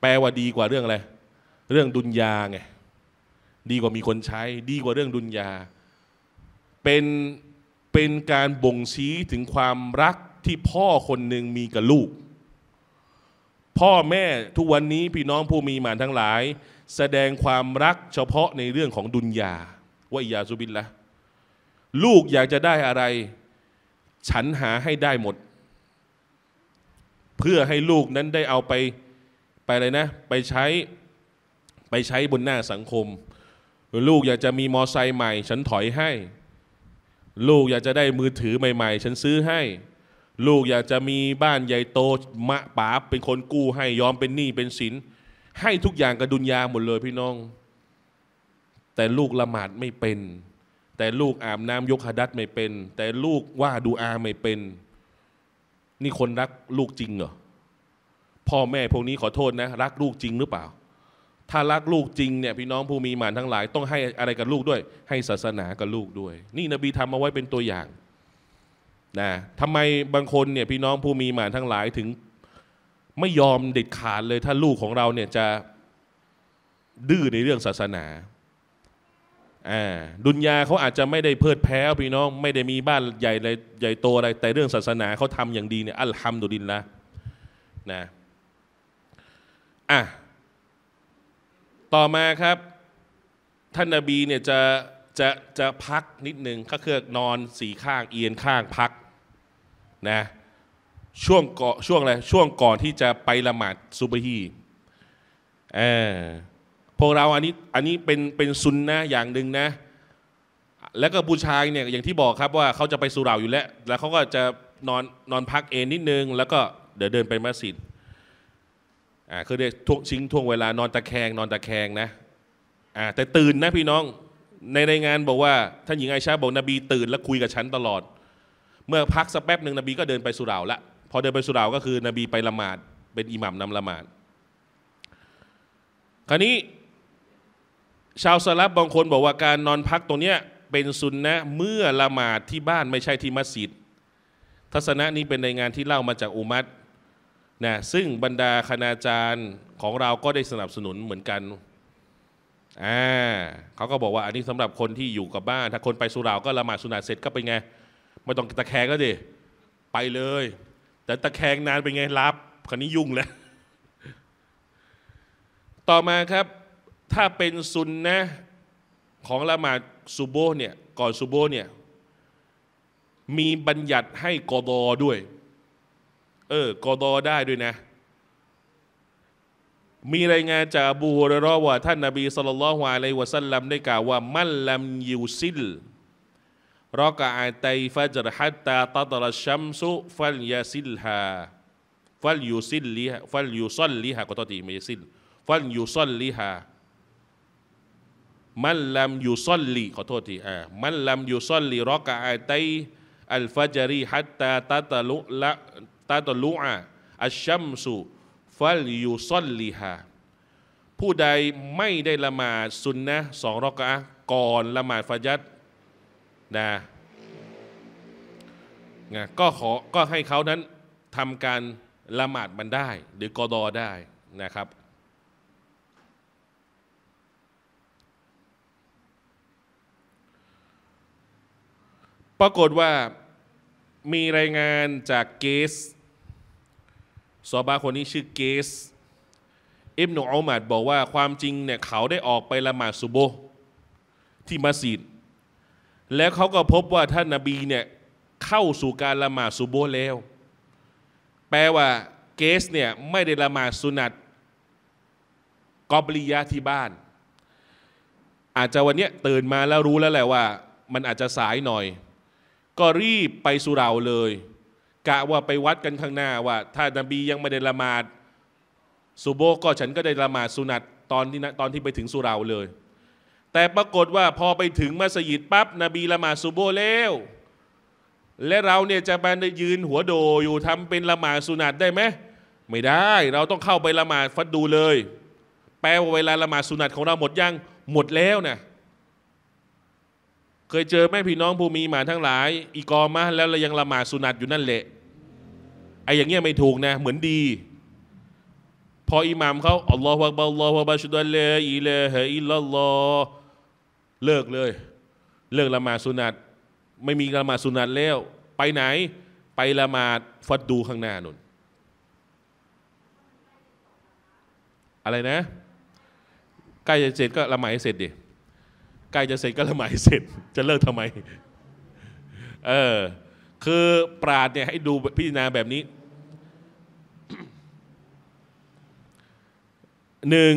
แปลว่าดีกว่าเรื่องอะไรเรื่องดุนยาไงดีกว่ามีคนใช้ดีกว่าเรื่องดุนยาเป็นการบ่งชี้ถึงความรักที่พ่อคนหนึ่งมีกับลูกพ่อแม่ทุกวันนี้พี่น้องผู้มีมารทั้งหลายแสดงความรักเฉพาะในเรื่องของดุนยาว่าอิยาซุบิลละลูกอยากจะได้อะไรฉันหาให้ได้หมดเพื่อให้ลูกนั้นได้เอาไปอะไรนะไปใช้บนหน้าสังคมลูกอยากจะมีมอไซค์ใหม่ฉันถอยให้ลูกอยากจะได้มือถือใหม่ๆฉันซื้อให้ลูกอยากจะมีบ้านใหญ่โตมะป๋าเป็นคนกู้ให้ยอมเป็นหนี้เป็นสินให้ทุกอย่างกับดุนยาหมดเลยพี่น้องแต่ลูกละหมาดไม่เป็นแต่ลูกอาบน้ำยกหะดัษไม่เป็นแต่ลูกว่าดูอาไม่เป็นนี่คนรักลูกจริงเหรอพ่อแม่พวกนี้ขอโทษนะรักลูกจริงหรือเปล่าถ้ารักลูกจริงเนี่ยพี่น้องผู้มีมารทั้งหลายต้องให้อะไรกับลูกด้วยให้ศาสนากับลูกด้วยนี่นบีทำเอาไว้เป็นตัวอย่างนะทำไมบางคนเนี่ยพี่น้องผู้มีมารทั้งหลายถึงไม่ยอมเด็ดขาดเลยถ้าลูกของเราเนี่ยจะดื้อในเรื่องศาสนาดุนยาเขาอาจจะไม่ได้เพลิดเพลินพี่น้องไม่ได้มีบ้านใหญ่อะไรใหญ่โตอะไรแต่เรื่องศาสนาเขาทำอย่างดีเนี่ยอัลฮัมดุลิลละนะต่อมาครับท่านนบีเนี่ยจะพักนิดนึงข้าเครือกนอนสี่ข้างเอียงข้างพักนะช่วงก่อนที่จะไปละหมาดซุบฮีพวกเราอันนี้เป็นซุนนะอย่างหนึ่งนะแล้วก็ผู้ชายเนี่ยอย่างที่บอกครับว่าเขาจะไปสุเหร่าอยู่แล้วเขาก็จะนอนพักเองนิดนึงแล้วก็เดี๋ยวเดินไปมัสยิดคือได้ชิงท่วงเวลานอนตะแคงนะแต่ตื่นนะพี่น้องในรายงานบอกว่าท่านหญิงไอชาบอกนบีตื่นและคุยกับฉันตลอดเมื่อพักสักแป๊บหนึ่งนบีก็เดินไปสุเหร่าละพอเดินไปสุเหร่าก็คือนบีไปละหมาดเป็นอิหมัมนำละหมาดคราวนี้ชาวสลับบางคนบอกว่าการนอนพักตรงเนี้ยเป็นซุนนะเมื่อละหมาดที่บ้านไม่ใช่ที่มัสยิดทัศนะนี้เป็นรายงานที่เล่ามาจากอุมัตนะซึ่งบรรดาคณาจารย์ของเราก็ได้สนับสนุนเหมือนกันเขาก็บอกว่าอันนี้สำหรับคนที่อยู่กับบ้านถ้าคนไปสุเหร่าก็ละหมาดสุนัตเสร็จก็เป็นไงไม่ต้องตะแคงก็ดิไปเลยแต่ตะแคงนานเป็นไงรับคราวนี้ยุ่งแล้วต่อมาครับถ้าเป็นซุนนะของละหมาดซุโบเนี่ยก่อนซุโบเนี่ยมีบัญญัติให้กอดอด้วยกอดอได้ด้วยนะมีรายงานจากอบูฮุรอยเราะห์ว่าท่านนบีศ็อลลัลลอฮุอะลัยฮิวะซัลลัมได้กล่าวว่ามันลัมยูซิล รอกะอาตัยฟัจรฮัตตาตัตละชัมซุฟัลยาซิลฮาฟัลยูซิลลิฮาฟัลยูซัลลิฮาก็ตติไม่ซิลฟัลยูซัลลิฮามันลำยูซัลลีขอโทษทีมันลำยูซัลลีรอกะอาตัยอัลฟัจรีฮัตตาตัตลุอะอัชชัมซุฟัลยูซัลลิฮาผู้ใดไม่ได้ละหมาดซุนนะห์สองรอกะอะห์ก่อนละหมาดฟัจรนะก็ให้เขานั้นทำการละหมาดมันได้หรือกอดอได้นะครับปรากฏว่ามีรายงานจากเกสซอบาคนนี้ชื่อเกสอิบนุอุมัรบอกว่าความจริงเนี่ยเขาได้ออกไปละหมาดซุโบห์ที่มัสยิดแล้วเขาก็พบว่าท่านนบีเนี่ยเข้าสู่การละหมาดซุโบห์แล้วแปลว่าเกสเนี่ยไม่ได้ละหมาดสุนัตกอบลียะที่บ้านอาจจะวันนี้ตื่นมาแล้วรู้แล้วแหละว่ามันอาจจะสายหน่อยก็รีบไปสุเราเลยกะว่าไปวัดกันข้างหน้าว่าถ้านบียังไม่ได้ละหมาดซุโบห์ก็ฉันก็ได้ละหมาดสุนัตตอนที่ไปถึงสุเราเลยแต่ปรากฏว่าพอไปถึงมัสยิดปั๊บนบีละหมาดซุโบห์แล้วและเราเนี่ยจะไปยืนหัวโดอยู่ทำเป็นละหมาดสุนัตได้ไหมไม่ได้เราต้องเข้าไปละหมาดฟัดดูเลยแปลว่าเวลาละหมาดสุนัตของเราหมดยังหมดแล้วนะเคยเจอแม่พี่น้องผู้มีหมาทั้งหลายอีกอมะแล้วเรายังละหมาดสุนัตอยู่นั่นแหละไอ้อย่างเงี้ยไม่ถูกนะเหมือนดีพออิหม่ามเขาอัลลอฮฺวะบัลลอฮฺวะบะชุดะเลอีเลฮะอิลลัลลอฮฺเลิกเลยเลิกละหมาดสุนัตไม่มีละหมาดสุนัตแล้วไปไหนไปละหมาดฟัดดูข้างหน้านุ่นอะไรนะใกล้จะเสร็จก็ละหมาดให้เสร็จดิใกล้จะเสร็จก็ละหมาดให้เสร็จจะเลิกทำไมคือปราชญ์เนี่ยให้ดูพิจารณาแบบนี้ หนึ่ง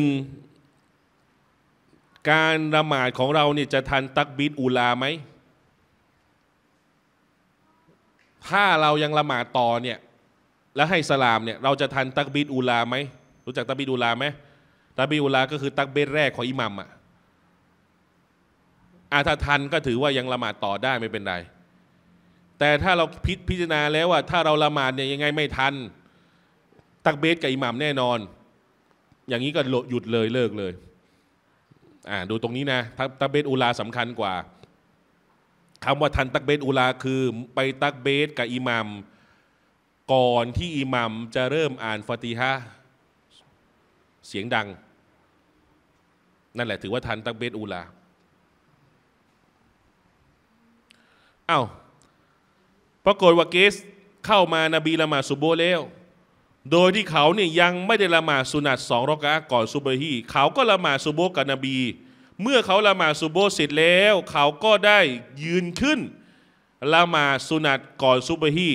การละหมาดของเราเนี่ยจะทันตักบีรอูลาไหมถ้าเรายังละหมาดต่อเนี่ยและให้สลามเนี่ยเราจะทันตักบีรอูลาไหมรู้จักตักบีรอูลาไหมตักบีรอูลาก็คือตักบีรแรกของอิหมัมถ้าทันก็ถือว่ายังละหมาดต่อได้ไม่เป็นไรแต่ถ้าเราพิจารณาแล้วว่าถ้าเราละหมาดเนี่ยยังไงไม่ทันตักบีรกับอิหมัมแน่นอนอย่างนี้ก็หยุดเลยเลิกเลยดูตรงนี้นะตักบีรอูลาสำคัญกว่าคำว่าทันตักเบตอุลาคือไปตักเบตกับอิหมัมก่อนที่อิหมัมจะเริ่มอ่านฟาติฮะห์เสียงดังนั่นแหละถือว่าทันตักเบตอุลาปรากฏว่าเกสเข้ามานบีละหมาดซุโบห์แล้วโดยที่เขาเนี่ยยังไม่ได้ละหมาดสุนัตสองรอกะอะห์ก่อนซุบฮีเขาก็ละหมาดซุโบห์กับนบีเมื่อเขาละหมาดซุโบห์เสร็จแล้วเขาก็ได้ยืนขึ้นละหมาดสุนัตก่อนซุบฮี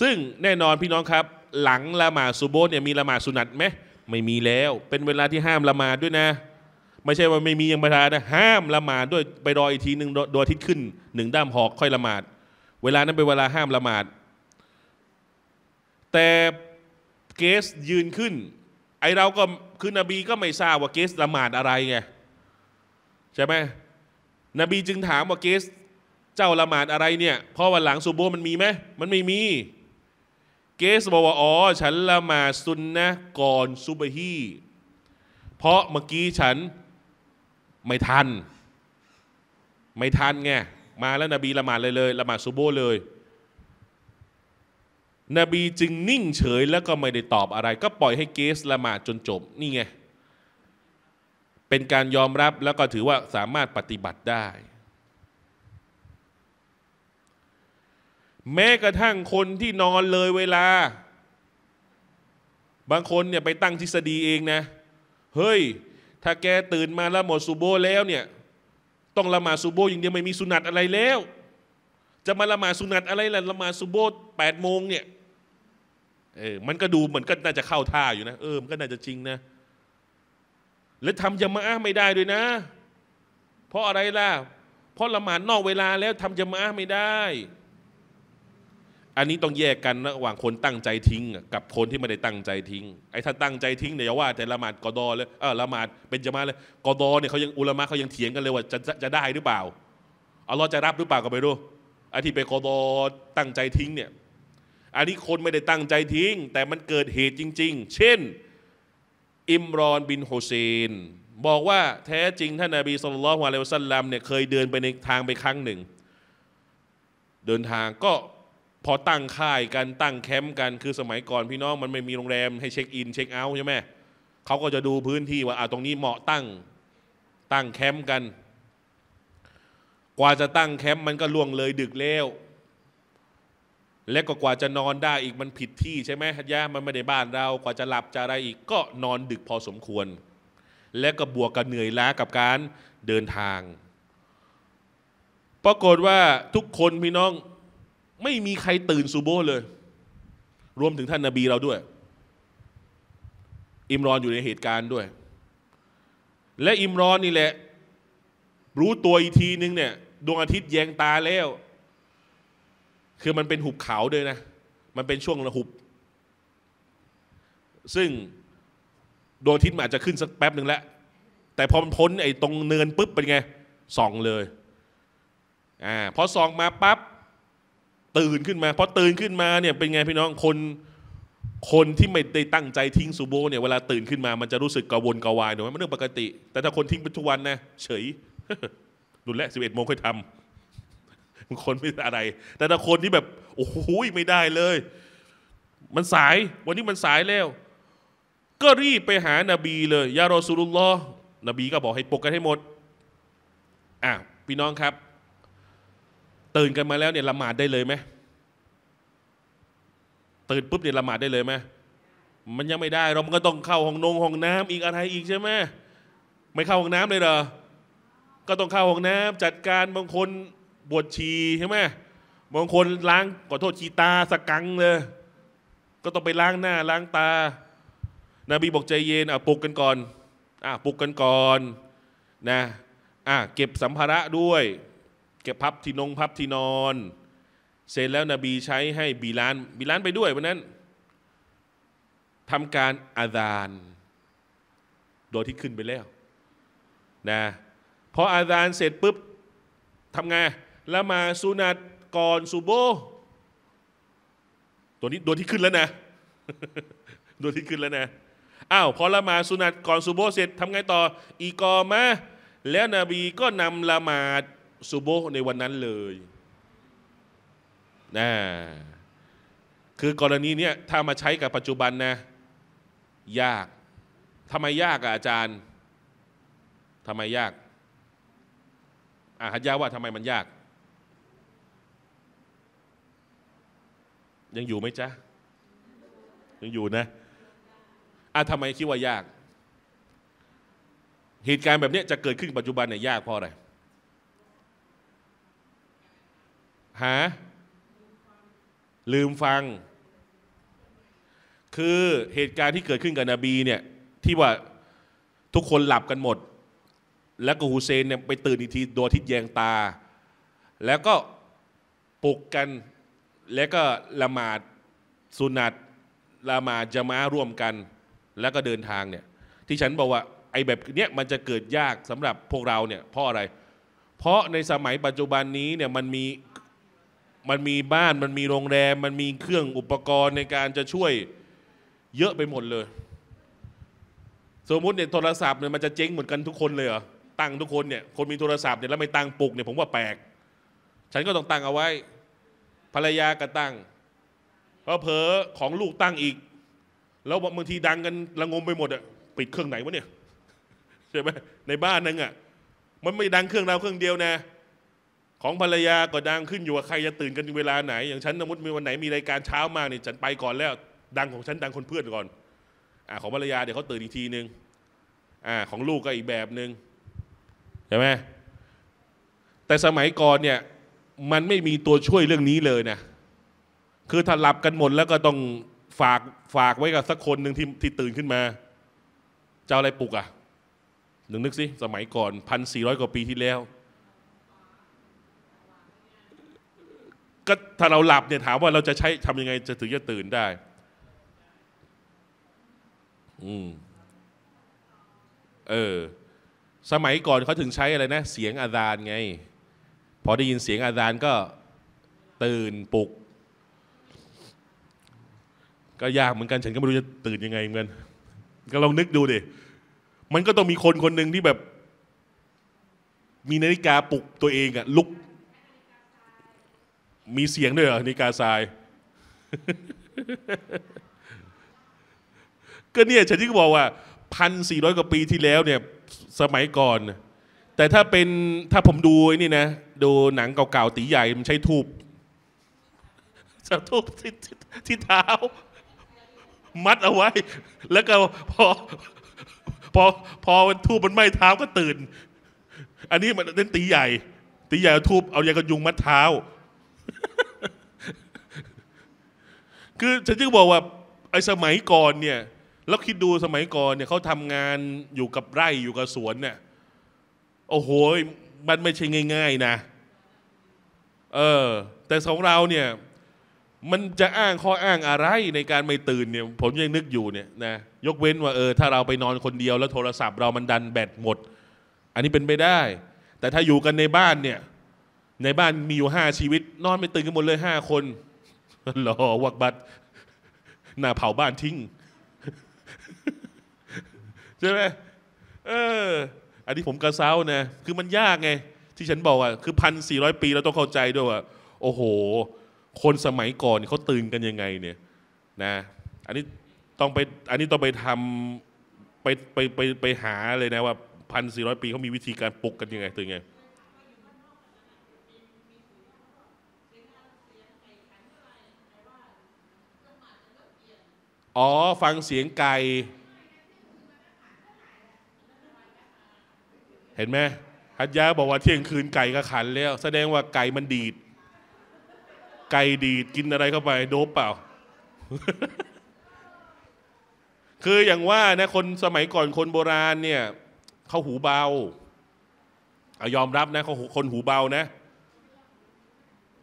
ซึ่งแน่นอนพี่น้องครับหลังละหมาดซุโบห์เนี่ยมีละหมาดสุนัตไหมไม่มีแล้วเป็นเวลาที่ห้ามละหมาดด้วยนะไม่ใช่ว่าไม่มียังประทานนะห้ามละหมาดด้วยไปรออีกทีหนึ่งดวงอาทิตย์ขึ้นหนึ่งด้ามหอกค่อยละหมาดเวลานั้นเป็นเวลาห้ามละหมาดแต่เกสยืนขึ้นไอเราก็คือนบีก็ไม่ทราบว่าเกสละหมาดอะไรไงใช่ไหมนบีจึงถามว่าเกสเจ้าละหมาดอะไรเนี่ยเพราะว่าหลังซุโบห์มันมีไหมมันไม่มีเกสบอกว่าอ๋อฉันละหมาดซุนนะห์ก่อนซุบฮีเพราะเมื่อกี้ฉันไม่ทันไงมาแล้วนบีละหมาดเลยละหมาดซุโบห์เลยนบีจึงนิ่งเฉยแล้วก็ไม่ได้ตอบอะไรก็ปล่อยให้เกสละหมาดจนจบนี่ไงเป็นการยอมรับแล้วก็ถือว่าสามารถปฏิบัติได้แม้กระทั่งคนที่นอนเลยเวลาบางคนเนี่ยไปตั้งทฤษฎีเองนะเฮ้ยถ้าแกตื่นมาละหมาดซุโบห์แล้วเนี่ยต้องละหมาดซุโบห์อย่างเดียวไม่มีสุนัตอะไรแล้วจะมาละหมาดสุนัตอะไรล่ะละหมาดซุโบห์8 โมงเนี่ยมันก็ดูเหมือนก็น่าจะเข้าท่าอยู่นะมันก็น่าจะจริงนะและทำยามะไม่ได้ด้วยนะเพราะอะไรล่ะ เพราะละหมาดนอกเวลาแล้วทำญะมาอะห์ไม่ได้อันนี้ต้องแยกกันระหว่างคนตั้งใจทิ้งกับคนที่ไม่ได้ตั้งใจทิ้งไอ้ถ้าตั้งใจทิ้งเนี่ยว่าแต่ละหมาดกอดอเลยละหมาดเป็นญะมาอะห์เลยกอดอเนี่ยเขายังอุลามะเขายังเถียงกันเลยว่าจะได้หรือเปล่าอัลลอฮ์จะรับหรือเปล่าก็ไม่รู้ไอ้ที่ไปกอดอตั้งใจทิ้งเนี่ยอันนี้คนไม่ได้ตั้งใจทิ้งแต่มันเกิดเหตุจริงๆเช่นอิมรอนบินโฮเซนบอกว่าแท้จริงท่านนบีศ็อลลัลลอฮุอะลัยฮิวะซัลลัมเนี่ยเคยเดินไปในทางไปครั้งหนึ่งเดินทางก็พอตั้งค่ายกันตั้งแคมป์กันคือสมัยก่อนพี่น้องมันไม่มีโรงแรมให้เช็คอินเช็คเอาท์ใช่ไหมเขาก็จะดูพื้นที่ว่าตรงนี้เหมาะตั้งแคมป์กันกว่าจะตั้งแคมป์มันก็ล่วงเลยดึกแล้วและก็กว่าจะนอนได้อีกมันผิดที่ใช่ไหมฮัจญะมันไม่ได้บ้านเรากว่าจะหลับจะอะไรอีกก็นอนดึกพอสมควรและก็บวกกับเหนื่อยล้ากับการเดินทางปรากฏว่าทุกคนพี่น้องไม่มีใครตื่นซูโบเลยรวมถึงท่านนบีเราด้วยอิมรอนอยู่ในเหตุการณ์ด้วยและอิมรอนนี่แหละรู้ตัวอีกทีนึงเนี่ยดวงอาทิตย์แยงตาแล้วคือมันเป็นหุบเขาด้วยนะมันเป็นช่วงระหุบซึ่งดวงอาทิตย์อาจจะขึ้นสักแป๊บหนึ่งแล้วแต่พอมันพ้นไอ้ตรงเนินปุ๊บเป็นไงส่องเลยพอส่องมาปั๊บตื่นขึ้นมาพอตื่นขึ้นมาเนี่ยเป็นไงพี่น้องคนที่ไม่ได้ตั้งใจทิ้งซูโบเนี่ยเวลาตื่นขึ้นมามันจะรู้สึกกระวนกระวายหน่อยมันเรื่องปกติแต่ถ้าคนทิ้งไปทุกวันนะเฉยดูแล11 โมงค่อยทำบางคนไม่อะไรแต่ถ้าคนที่แบบโอ้โหไม่ได้เลยมันสายวันนี้มันสายแล้วก็รีบไปหานบีเลยยารอซูลุลลอฮ์นบีก็บอกให้ปลุกกันให้หมดพี่น้องครับตื่นกันมาแล้วเนี่ยละหมาดได้เลยไหมตื่นปุ๊บเนี่ยละหมาดได้เลยไหมมันยังไม่ได้เรามันก็ต้องเข้าห้องน้ำอีกอะไรอีกใช่ไหมไม่เข้าห้องน้ำเลยเหรอก็ต้องเข้าห้องน้ำจัดการบางคนปวดฉี่ใช่ไหมบางคนล้างขอโทษฉี่ตาสกังเลยก็ต้องไปล้างหน้าล้างตานบีบอกใจเย็นปลุกกันก่อนปลุกกันก่อนนะเก็บสัมภาระด้วยเก็บพับที่นงพับที่นอนเสร็จแล้วนบีใช้ให้บิลานไปด้วยวันนั้นทำการอาซานโดยที่ขึ้นไปแล้วนะพออาซานเสร็จปุ๊บทำไงละหมาดซุนัตก่อนซุโบตัวนี้โดยที่ขึ้นแล้วนะโดยที่ขึ้นแล้วนะพอละหมาดซุนัตก่อนซุโบเสร็จทำไงต่ออีกอมะแล้วนบีก็นำละหมาดซุโบในวันนั้นเลยคือกรณีเนี้ยถ้ามาใช้กับปัจจุบันนะยากทำไมยากอาจารย์ทำไมยากฮัจญะห์ว่าทำไมมันยากยังอยู่ไหมจ๊ะยังอยู่นะทำไมคิดว่ายากเหตุการณ์แบบนี้จะเกิดขึ้นปัจจุบันเนี่ยยากเพราะอะไรลืมฟังคือเหตุการณ์ที่เกิดขึ้นกับนบีเนี่ยที่ว่าทุกคนหลับกันหมดแล้วก็ฮุเซนเนี่ยไปตื่นอีกทีดวงอาทิตย์แยงตาแล้วก็ปลุกกันแล้วก็ละหมาดสุนัตละหมาดญะมาอะห์ร่วมกันแล้วก็เดินทางเนี่ยที่ฉันบอกว่าไอ้แบบเนี้ยมันจะเกิดยากสำหรับพวกเราเนี่ยเพราะอะไรเพราะในสมัยปัจจุบันนี้เนี่ยมันมีบ้านมันมีโรงแรมมันมีเครื่องอุปกรณ์ในการจะช่วยเยอะไปหมดเลยสมมุติเนี่ยโทรศัพท์เนี่ยมันจะเจ๊งเหมือนกันทุกคนเลยเหรอตั้งทุกคนเนี่ยคนมีโทรศัพท์เนี่ยแล้วไม่ตั้งปลุกเนี่ยผมว่าแปลกฉันก็ต้องตั้งเอาไว้ภรรยาก็ตั้งเพราะเผลอของลูกตั้งอีกแล้วบางทีดังกันระงมไปหมดอ่ะปิดเครื่องไหนวะเนี่ยใช่ไหมในบ้านนึงอ่ะมันไม่ดังเครื่องเราเครื่องเดียวนะของภรรยาก็ดังขึ้นอยู่ว่าใครจะตื่นกันเวลาไหนอย่างฉันสมมติมีวันไหนมีรายการเช้ามากเนี่ยฉันไปก่อนแล้วดังของฉันดังคนเพื่อนก่อนของภรรยาเดี๋ยวเขาตื่นอีกทีนึงของลูกก็อีกแบบนึงใช่ไหมแต่สมัยก่อนเนี่ยมันไม่มีตัวช่วยเรื่องนี้เลยนะคือถ้าหลับกันหมดแล้วก็ต้องฝากไว้กับสักคนหนึ่งที่ตื่นขึ้นมาจะอะไรปลุกนึกสิสมัยก่อน1400 กว่าปีที่แล้ว ก็ถ้าเราหลับเนี่ยถามว่าเราจะใช้ทำยังไงจะถึงจะตื่นได้สมัยก่อนเขาถึงใช้อะไรนะเสียงอาซานไงพอได้ยินเสียงอาซานก็ตื่นปลุกก็ยากเหมือนกันฉันก็ไม่รู้จะตื่นยังไงเหมือนกันก็ลองนึกดูดิมันก็ต้องมีคนคนหนึ่งที่แบบมีนาฬิกาปลุกตัวเองอะลุกมีเสียงด้วยเหรอนาฬิกาทราย ก็เนี่ยฉันที่ก็บอกว่า1,400 กว่าปีที่แล้วเนี่ยสมัยก่อนแต่ถ้าผมดูนี่นะดูหนังเก่าๆตีใหญ่มันใช้ทูบที่เท้ามัดเอาไว้แล้วก็พอทูบมันไหม้เท้าก็ตื่นอันนี้มันเล่นตีใหญ่เอาทูบเอายากระยุงมัดเท้า คือฉันจึงบอกว่าไอ้สมัยก่อนเนี่ยแล้วคิดดูสมัยก่อนเนี่ยเขาทำงานอยู่กับไร่อยู่กับสวนเนี่ยโอ้โหมันไม่ใช่ง่ายๆนะแต่ของเราเนี่ยมันจะอ้างข้ออ้างอะไรในการไม่ตื่นเนี่ยผมยังนึกอยู่เนี่ยนะยกเว้นว่าถ้าเราไปนอนคนเดียวแล้วโทรศัพท์เรามันดันแบตหมดอันนี้เป็นไปได้แต่ถ้าอยู่กันในบ้านเนี่ยในบ้านมีอยู่5 ชีวิตนอนไม่ตื่นกันหมดเลย5 คนหล่อวักบัดหน้าเผาบ้านทิ้งใช่ไหมอันนี้ผมกระเซ้านะคือมันยากไงที่ฉันบอกอ่ะคือ1,400 ปีเราต้องเข้าใจด้วยว่าโอ้โหคนสมัยก่อนเขาตื่นกันยังไงเนี่ยนะอันนี้ต้องไปทำไปหาเลยนะว่า1,400 ปีเขามีวิธีการปลุกกันยังไงตื่นไงอ๋อฟังเสียงไก่เห็นไหมฮัจญะบอกว่าเที่ยงคืนไก่ก็ขันแล้วแสดงว่าไก่มันดีดไก่ดีดกินอะไรเข้าไปโดบเปล่า คืออย่างว่านะคนสมัยก่อนคนโบราณเนี่ยเขาหูเบาเอายอมรับนะเขาคนหูเบานะ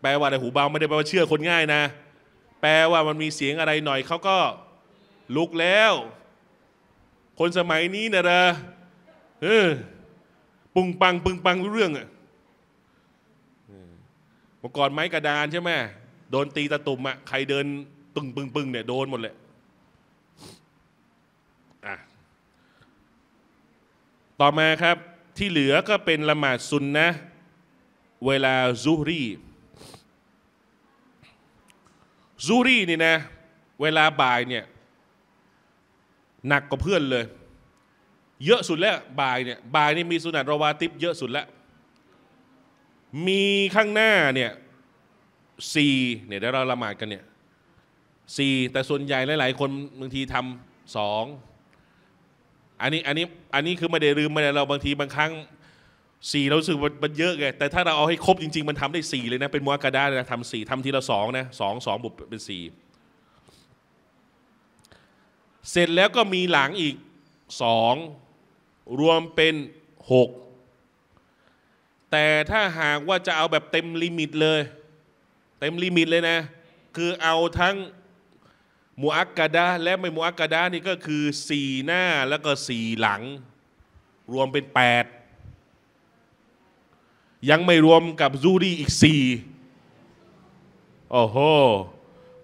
แปลว่าอะไรหูเบาไม่ได้แปลว่าเชื่อคนง่ายนะแปลว่ามันมีเสียงอะไรหน่อยเขาก็ลุกแล้วคนสมัยนี้นะปุงปังปึงปังรู้เรื่องอะเมื่อก่อนไม้กระดานใช่ไหมโดนตีตะตุ่มอะใครเดินปึงปึงปึงเนี่ยโดนหมดเลยต่อมาครับที่เหลือก็เป็นละหมาดซุนนะห์เวลาซุฮรีนี่นะเวลาบ่ายเนี่ยหนักกว่าเพื่อนเลยเยอะสุดแล้วบ่ายนี่มีสุนัตรอวาติบเยอะสุดแล้วมีข้างหน้าเนี่ย4 เนี่ยเดี๋ยวเราละหมาดกันเนี่ย4แต่ส่วนใหญ่หลายๆคนบางทีทำ2อันนี้คือไม่ได้ลืมไม่ได้เราบางทีบางครั้ง4เราสึกมันเยอะไงแต่ถ้าเราเอาให้ครบจริงๆมันทำได้4เลยนะเป็นมัวกะดาเลยนะทำ4ทำทีละ2นะ2 2 บวกเป็น4เสร็จแล้วก็มีหลังอีก2รวมเป็น6แต่ถ้าหากว่าจะเอาแบบเต็มลิมิตเลยนะคือเอาทั้งมุอักกะดะห์และไม่มุอักกะดะห์นี่ก็คือ4 หน้าแล้วก็4 หลังรวมเป็น8ยังไม่รวมกับซูรีอีก4โอ้โห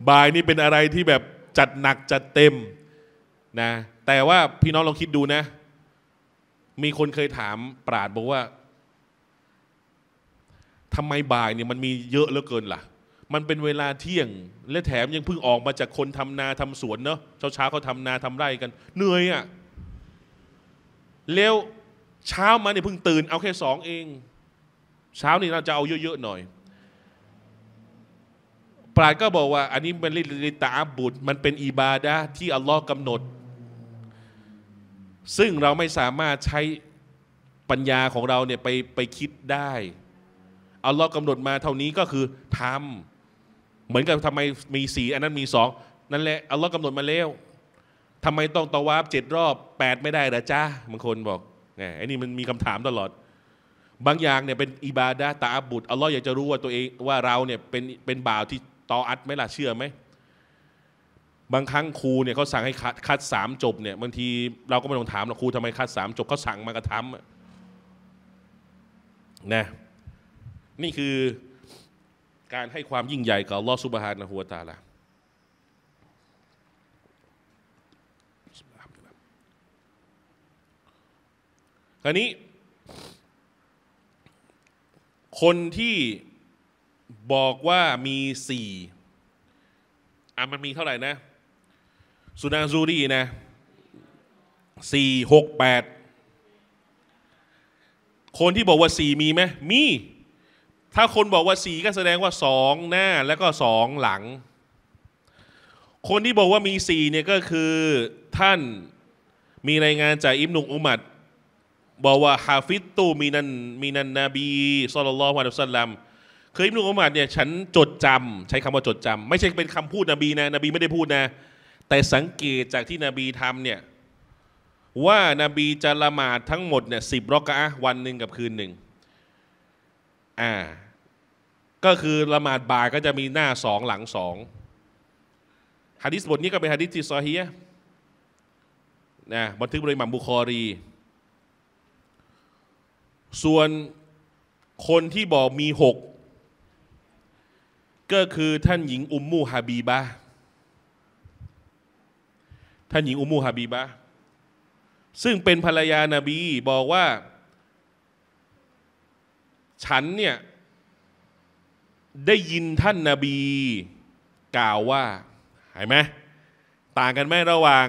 บ่ายนี่เป็นอะไรที่แบบจัดหนักจัดเต็มนะแต่ว่าพี่น้องลองคิดดูนะมีคนเคยถามปราชญ์บอกว่าทำไมบ่ายเนี่ยมันมีเยอะเหลือเกินล่ะมันเป็นเวลาเที่ยงและแถมยังเพิ่งออกมาจากคนทำนาทำสวนเนาะเช้าเขาทำนาทำไร่กันเหนื่อยอ่ะแล้วเช้ามาเนี่ยเพิ่งตื่นเอาแค่2เองเช้านี่เราจะเอาเยอะๆหน่อยปราชญ์ก็บอกว่าอันนี้เป็นลิตะอับบุตรมันเป็นอิบาดะห์ที่อัลลอฮ์กำหนดซึ่งเราไม่สามารถใช้ปัญญาของเราเนี่ยไปคิดได้อัลลอฮ์กำหนดมาเท่านี้ก็คือทำเหมือนกับทำไมมี4อันนั้นมี2นั่นแหละอัลลอฮ์กำหนดมาแล้วทำไมต้องตะวาฟ7 รอบ8ไม่ได้หรอจ้าบางคนบอกไงไอ้นี่มันมีคำถามตลอด บางอย่างเนี่ยเป็นอิบาดะห์ตะอับบุดอัลลอฮ์อยากจะรู้ว่าตัวเองว่าเราเนี่ยเป็นบ่าวที่ตออัดไหมล่ะเชื่อไหมบางครั้งครูเนี่ยเขาสั่งให้คัด3จบเนี่ยบางทีเราก็ไม่ต้องถามหรอกครูทำไมคัด3จบเขาสั่งมากระทำนะนี่คือการให้ความยิ่งใหญ่กับอัลลอฮ์ซุบฮานะฮูวะตะอาลาคราวนี้คนที่บอกว่ามี4มันมีเท่าไหร่นะสุนันซูรีนะ4 6 8คนที่บอกว่า4มีไหมมีถ้าคนบอกว่า4ก็แสดงว่า2หน้าแล้วก็2หลังคนที่บอกว่ามี4เนี่ยก็คือท่านมีรายงานจากอิบนุอุมัรบอกว่าฮาฟิตตูมินันนบีศ็อลลัลลอฮุอะลัยฮิวะซัลลัมคืออิบนุอุมัรเนี่ยฉันจดจำใช้คำว่าจดจำไม่ใช่เป็นคำพูดนบีนะนบีไม่ได้พูดนะแต่สังเกตจากที่นบีทำเนี่ยว่านบีจะละหมาดทั้งหมดเนี่ย10 รอกอะห์วันหนึ่งกับคืนหนึ่งก็คือละหมาดบ่ายก็จะมีหน้า2หลัง2หะดีษบทนี้ก็เป็นหะดีษที่ซอฮีฮ์นะบันทึกโดยอิหม่ามบุคอรีส่วนคนที่บอกมี6ก็คือท่านหญิงอุมมูฮะบีบะห์ซึ่งเป็นภรรยานบีบอกว่าฉันเนี่ยได้ยินท่านนบีกล่าวว่าเห็นไหมต่างกันไหมระหว่าง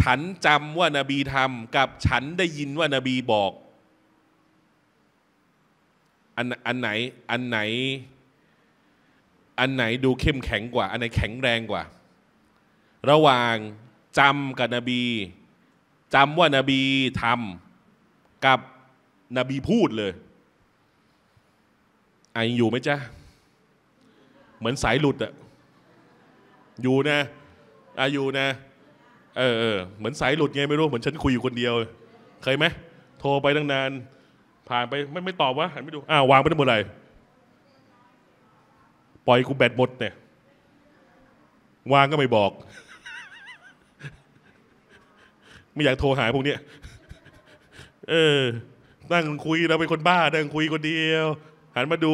ฉันจำว่านบีทำกับฉันได้ยินว่านบีบอกอันไหนดูเข้มแข็งกว่าอันไหนแข็งแรงกว่าระหว่างจำกับนบีจำว่านบีทำกับนบีพูดเลยยังอยู่ไหมจ๊ะเหมือนสายหลุดอะอยู่นะอยู่นะเหมือนสายหลุดไงไม่รู้เหมือนฉันคุยอยู่คนเดียวเคยไหมโทรไปตั้งนานผ่านไปไม่ตอบวะหันไม่ดูวางไปได้หมดเลยปล่อยกูแบตหมดเนี่ยวางก็ไม่บอก ไม่อยากโทรหาพวกเนี้ยนั่งคุยเราเป็นคนบ้านั่งคุยคนเดียวหันมาดู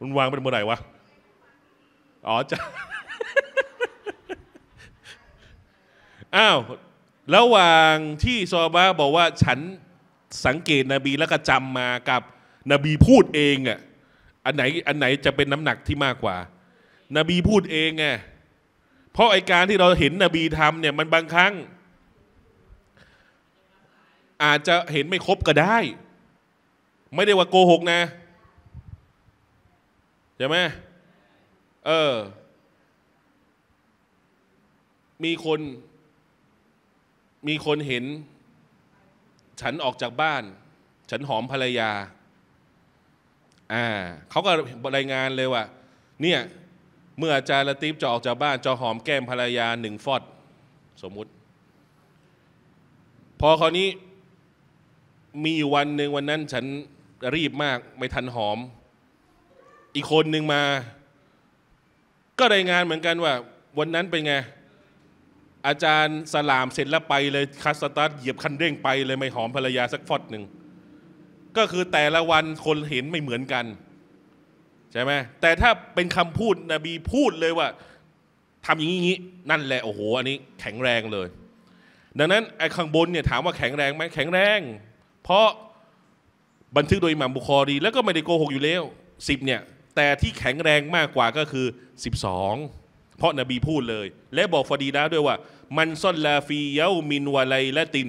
มันวางเป็นเมื่อไหร่วะอ๋อจ้ะ ระหว่างที่ซอบาบอกว่าฉันสังเกตนบีแล้วก็จำมากับนบีพูดเองอ่ะอันไหนจะเป็นน้ำหนักที่มากกว่านบีพูดเองไงเพราะไอการที่เราเห็นนบีทำเนี่ยมันบางครั้งอาจจะเห็นไม่ครบก็ได้ไม่ได้ว่าโกหกนะใช่ไหมมีคนเห็นฉันออกจากบ้านฉันหอมภรรยาเขาก็รายงานเลยว่าเนี่ยเมื่ออาจารย์ละตีฟจะออกจากบ้านจะหอมแก้มภรรยา1 ฟอดสมมุติพอคราวนี้มีวันหนึ่งวันนั้นฉันรีบมากไม่ทันหอมอีกคนหนึ่งมาก็รายงานเหมือนกันว่าวันนั้นเป็นไงอาจารย์สลามเสร็จแล้วไปเลยคัสตัดเหยียบคันเร่งไปเลยไม่หอมภรรยาสักฟอดหนึ่งก็คือแต่ละวันคนเห็นไม่เหมือนกันใช่ไหมแต่ถ้าเป็นคำพูดนบีพูดเลยว่าทำอย่างนี้นั่นแหละโอ้โหอันนี้แข็งแรงเลยดังนั้นไอ้ข้างบนเนี่ยถามว่าแข็งแรงไหมแข็งแรงเพราะบันทึกโดยอิหม่ามบุคอรีแล้วก็ไม่ได้โกหกอยู่แล้ว10เนี่ยแต่ที่แข็งแรงมากกว่าก็คือ12เพราะนบีพูดเลยและบอกฟอดีนะด้วยว่ามันซอลลาฟีเยามินวะไลละติน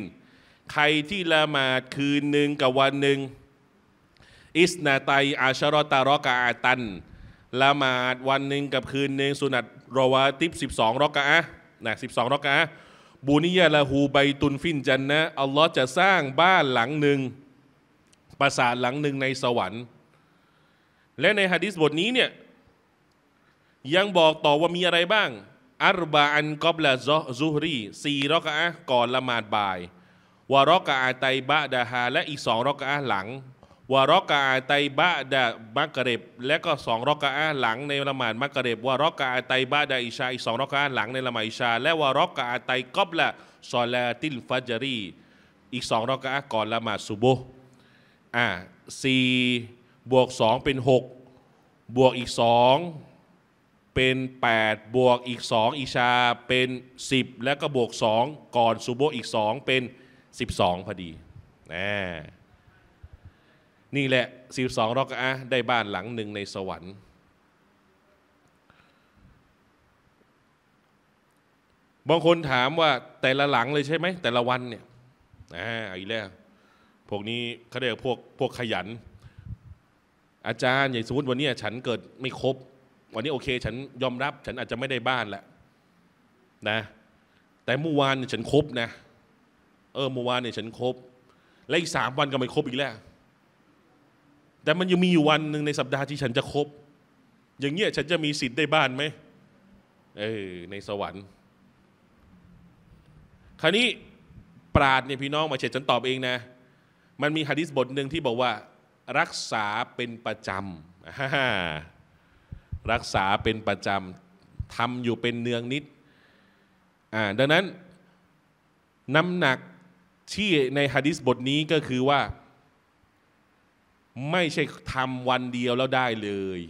ใครที่ละหมาดคืนหนึ่งกับวันหนึ่งอิสนาไตอาชารอตารอกะอาตันละหมาดวันหนึ่งกับคืนหนึ่งสุนัตรอวาติบ12 รอกะอะห์นะ12 รอกะอะห์บูนิยะละฮูไบตุนฟินจันนะอัลลอฮ์จะสร้างบ้านหลังหนึ่งปราสาทหลังหนึ่งในสวรรค์และในหะดีษบทนี้เนี่ยยังบอกต่อว่ามีอะไรบ้างอัรบะอันกอบละซุฮรี4 รอกะอะห์ก่อนละหมาดบ่ายวะรอกะอะตัยบะดาฮาและอีก2 รอกะอะห์หลัง วารอกะอาไตบะดะมักริบและก็สองรอกะอาหลังในละหมาดมักริบวารอกะอาไตบะดะอิชาอีกสองรอกะอาหลังในละหมาดอิชาและวารอกะอาไตกอบละซอลาติลฟัจรีอีกสองรอกะอาก่อนละหมาดซุบฮ์4 บวก 2เป็น6บวกอีก2เป็น8บวกอีก2อิชาเป็น10และก็บวก2ก่อนซุบฮ์อีก2เป็น12พอดีนี่แหละ12รอกะอะห์ได้บ้านหลังหนึ่งในสวรรค์บางคนถามว่าแต่ละหลังเลยใช่ไหมแต่ละวันเนี่ยอีกแล้วพวกนี้เขาเรียกพวกขยันอาจารย์อย่างสมมติวันนี้ฉันเกิดไม่ครบวันนี้โอเคฉันยอมรับฉันอาจจะไม่ได้บ้านแหละนะแต่เมื่อวานฉันครบนะเมื่อวานเนี่ยฉันครบและอีก3 วันก็ไม่ครบอีกแล้วแต่มันยังมีอยู่วันหนึ่งในสัปดาห์ที่ฉันจะครบอย่างเงี้ยฉันจะมีสิทธิ์ได้บ้านไหมในสวรรค์คราวนี้ปราชญ์เนี่ยพี่น้องมาเฉดฉันตอบเองนะมันมีหะดีษบทหนึ่งที่บอกว่ารักษาเป็นประจำรักษาเป็นประจำทำอยู่เป็นเนืองนิดดังนั้นน้ำหนักที่ในหะดีษบทนี้ก็คือว่าไม่ใช่ทำวันเดียวแล้วได้เลย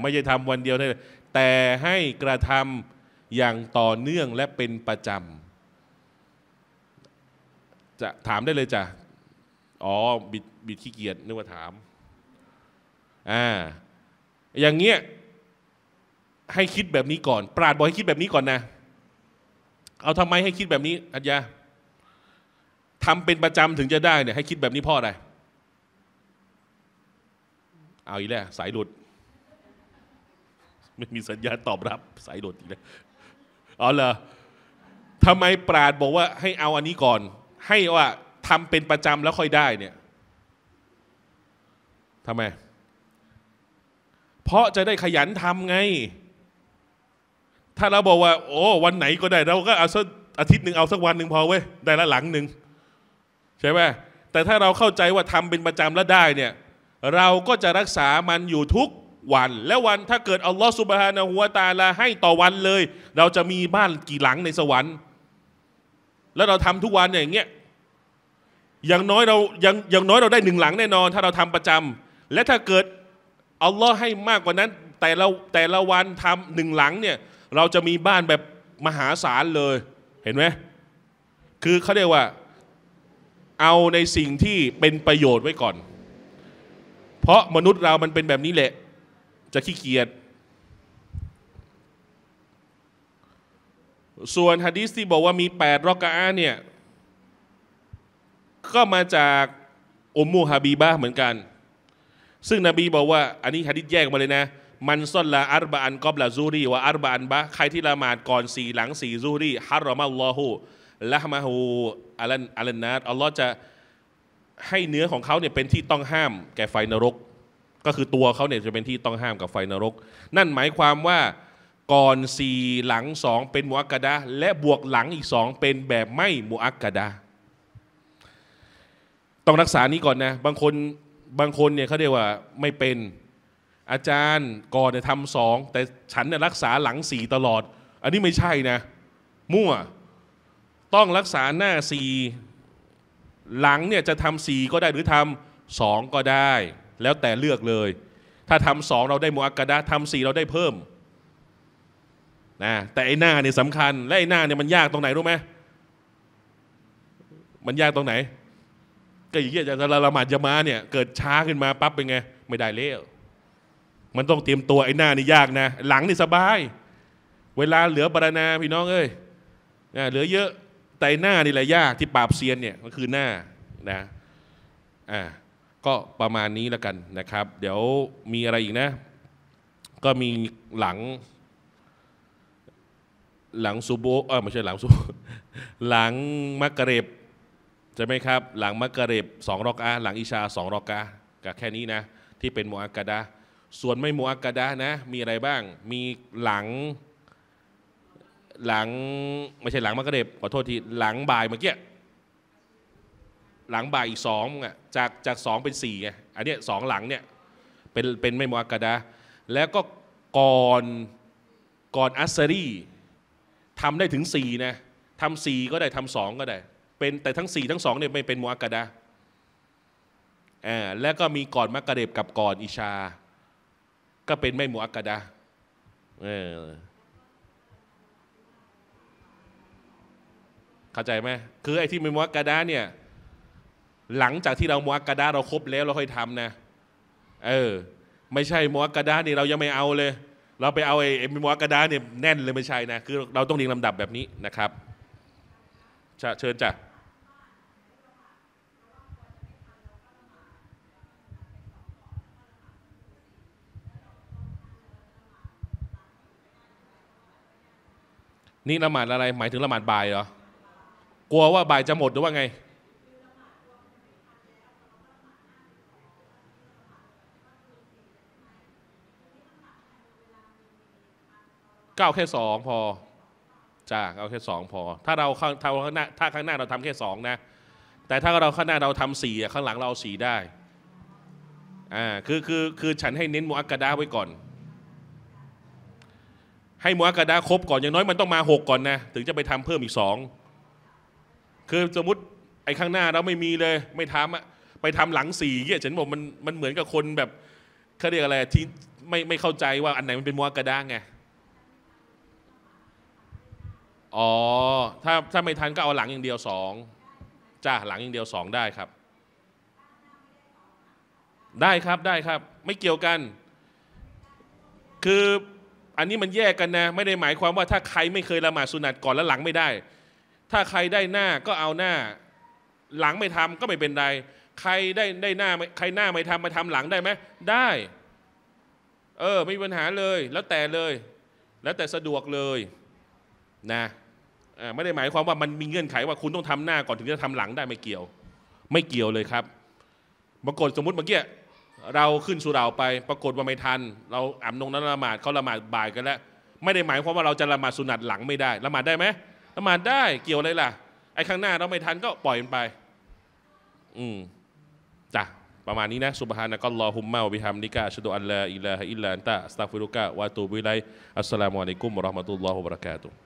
ไม่ใช่ทำวันเดียวได้แต่ให้กระทำอย่างต่อเนื่องและเป็นประจำจะถามได้เลยจ้ะบิดขี้เกียจนึกว่าถามอย่างเงี้ยให้คิดแบบนี้ก่อนปราชญ์บอกให้คิดแบบนี้ก่อนนะเอาทำไมให้คิดแบบนี้อัจยะทำเป็นประจำถึงจะได้เนี่ยให้คิดแบบนี้พ่ออะไรเอาอีกแล้วสายหลุดไม่มีสัญญาณตอบรับสายหลุดอีกแล้วเหรอทำไมปราชญ์บอกว่าให้เอาอันนี้ก่อนให้ว่าทำเป็นประจำแล้วค่อยได้เนี่ยทำไมเพราะจะได้ขยันทำไงถ้าเราบอกว่าวันไหนก็ได้เราก็เอาสักอาทิตย์หนึ่งเอาสักวันหนึ่งพอเว้ยได้ละหลังหนึ่งใช่ไหมแต่ถ้าเราเข้าใจว่าทำเป็นประจำแล้วได้เนี่ยเราก็จะรักษามันอยู่ทุกวันและวันถ้าเกิดอัลลอฮฺซุบฮานะฮูวะตะอาลาให้ต่อวันเลยเราจะมีบ้านกี่หลังในสวรรค์แล้วเราทำทุกวันอย่างเงี้ยอย่างน้อยเราได้1หลังแน่นอนถ้าเราทำประจำและถ้าเกิดอัลลอฮฺให้มากกว่านั้นแต่ละวันทำ1หลังเนี่ยเราจะมีบ้านแบบมหาศาลเลยเห็นไหมคือเขาเรียกว่าเอาในสิ่งที่เป็นประโยชน์ไว้ก่อนเพราะมนุษย์เรามันเป็นแบบนี้แหละจะขี้เกียจส่วนหะดีษที่บอกว่ามี8รอกะอะห์เนี่ยก็มาจากอุมมุฮะบีบะห์เหมือนกันซึ่งนบีบอกว่าอันนี้หะดีษแยกมาเลยนะมันซอลลาอัรบะอันกอบลาซูรีวะอัรบะอันบะใครที่ละหมาดก่อน4หลัง4ซูรีฮะรอมัลลอฮุละฮ์มะฮูอัลนาตอัลลอฮ์จะให้เนื้อของเขาเนี่ยเป็นที่ต้องห้ามแก่ไฟนรกก็คือตัวเขาเนี่ยจะเป็นที่ต้องห้ามกับไฟนรกนั่นหมายความว่าก่อน4หลัง2เป็นมุอักกะดะห์และบวกหลังอีก2เป็นแบบไม่มุอักกะดะห์ต้องรักษานี้ก่อนนะบางคนเนี่ยเขาเรียกว่าไม่เป็นอาจารย์ก่อนเนี่ยทำ2แต่ฉันเนี่ยรักษาหลัง4ตลอดอันนี้ไม่ใช่นะมั่วต้องรักษาหน้า4หลังเนี่ยจะทำ4ก็ได้หรือทำ2ก็ได้แล้วแต่เลือกเลยถ้าทำ2เราได้มุอักกะดะห์ทำ4เราได้เพิ่มนะแต่ไอ้หน้าเนี่ยสำคัญและไอ้หน้าเนี่ยมันยากตรงไหนรู้ไหมมันยากตรงไหนก็อย่างเงี้ยจะละหมาดญะมาอะห์เนี่ยเกิดช้าขึ้นมาปั๊บเป็นไงไม่ได้แล้วมันต้องเตรียมตัวไอ้หน้านี่ยากนะหลังนี่สบายเวลาเหลือปรณาพี่น้องเอ้ยเหลือเยอะแต่หน้านี่แหละยากที่ปราบเซียนเนี่ยก็คือหน้านะก็ประมาณนี้แล้วกันนะครับเดี๋ยวมีอะไรอีกนะก็มีหลังซุบฮ์ไม่ใช่หลังซุบฮ์หลังมักริบใช่ไหมครับหลังมักริบ2รอกอะห์หลังอิชา2รอกอะห์ก็แค่นี้นะที่เป็นมุอักกะดะห์ส่วนไม่มุอักกะดะห์นะมีอะไรบ้างมีหลังไม่ใช่หลังมักริบขอโทษทีหลังบ่ายเมื่อกี้ หลังบ่ายอีก2มึงอ่ะจาก2เป็น4ไงอันเนี้ย2หลังเนี่ยเป็นไม่มุอักกะดะห์แล้วก็ก่อนอัสซารีทำได้ถึง4นะทำ4ก็ได้ทำ2ก็ได้เป็นแต่ทั้ง4ทั้ง2เนี่ยไม่เป็นมุอักกะดะห์แล้วก็มีก่อนมักริบกับก่อนอิชาก็เป็นไม่มุอักกะดะห์เข้าใจไหมคือไอ้ที่ไม่มุอักกะดะห์เนี่ยหลังจากที่เรามุอักกะดะห์เราครบแล้วเราค่อยทำนะไม่ใช่มุอักกะดะห์นี่เรายังไม่เอาเลยเราไปเอาไอ้มุอักกะดะห์เนี่ยแน่นเลยไม่ใช่นะคือเราต้องเรียงลำดับแบบนี้นะครับเชิญจ้ะนี่ละหมาดอะไรหมายถึงละหมาดบ่ายเหรอกลัวว่าบ่ายจะหมดหรือว่าไงก็เอาแค่2พอจ้าเอาแค่2พอถ้าเราข้างหน้าถ้าข้างหน้าเราทำแค่2นะแต่ถ้าเราข้างหน้าเราทำ4ข้างหลังเราเอา4ได้คือฉันให้เน้นมุอักกะดะห์ไว้ก่อนให้มุอักกะดะห์ครบก่อนอย่างน้อยมันต้องมา6ก่อนนะถึงจะไปทำเพิ่มอีก2คือสมมติไอ้ข้างหน้าเราไม่มีเลยไม่ทำอะไปทำหลัง4เนี่ยฉันบอกมันเหมือนกับคนแบบเขาเรียกอะไรที่ไม่เข้าใจว่าอันไหนมันเป็นมุอักกะดะห์ไงอ๋อถ้าไม่ทันก็เอาหลังอย่างเดียว2จ้าหลังอย่างเดียว2ได้ครับได้ครับได้ครับไม่เกี่ยวกันคืออันนี้มันแยกกันนะไม่ได้หมายความว่าถ้าใครไม่เคยละหมาดสุนัตก่อนแล้วหลังไม่ได้ถ้าใครได้หน้าก็เอาหน้าหลังไม่ทำก็ไม่เป็นไรใครได้หน้าใครหน้าไม่ทำมาทำหลังได้ไหมได้ไม่มีปัญหาเลยแล้วแต่สะดวกเลยนะไม่ได้หมายความว่ามันมีเงื่อนไขว่าคุณต้องทำหน้าก่อนถึงจะทำหลังได้ไม่เกี่ยวเลยครับปรากฏสมมุติเมื่อกี้เราขึ้นสุเราไปปรากฏว่าไม่ทันเราอ่ำนงนั้นละหมาดเขาละหมาดบ่ายกันแล้วไม่ได้หมายความว่าเราจะละหมาดสุนัตหลังไม่ได้ละหมาดได้ไหมละหมาดได้เกี่ยวอะไรล่ะไอ้ข้างหน้าเราไม่ทันก็ปล่อยมันไปจ้ะประมาณนี้นะซุบฮานะกัลลอฮุมมะวะบิฮัมดิกะอัชฮะดูอัลลาอิลาฮะอิลลัลลอฮ์วะอะตูบิลัยอัสสลามุอะลัยกุมวะเราะห์มะตุลลอฮิวะบะเราะกาตุฮ์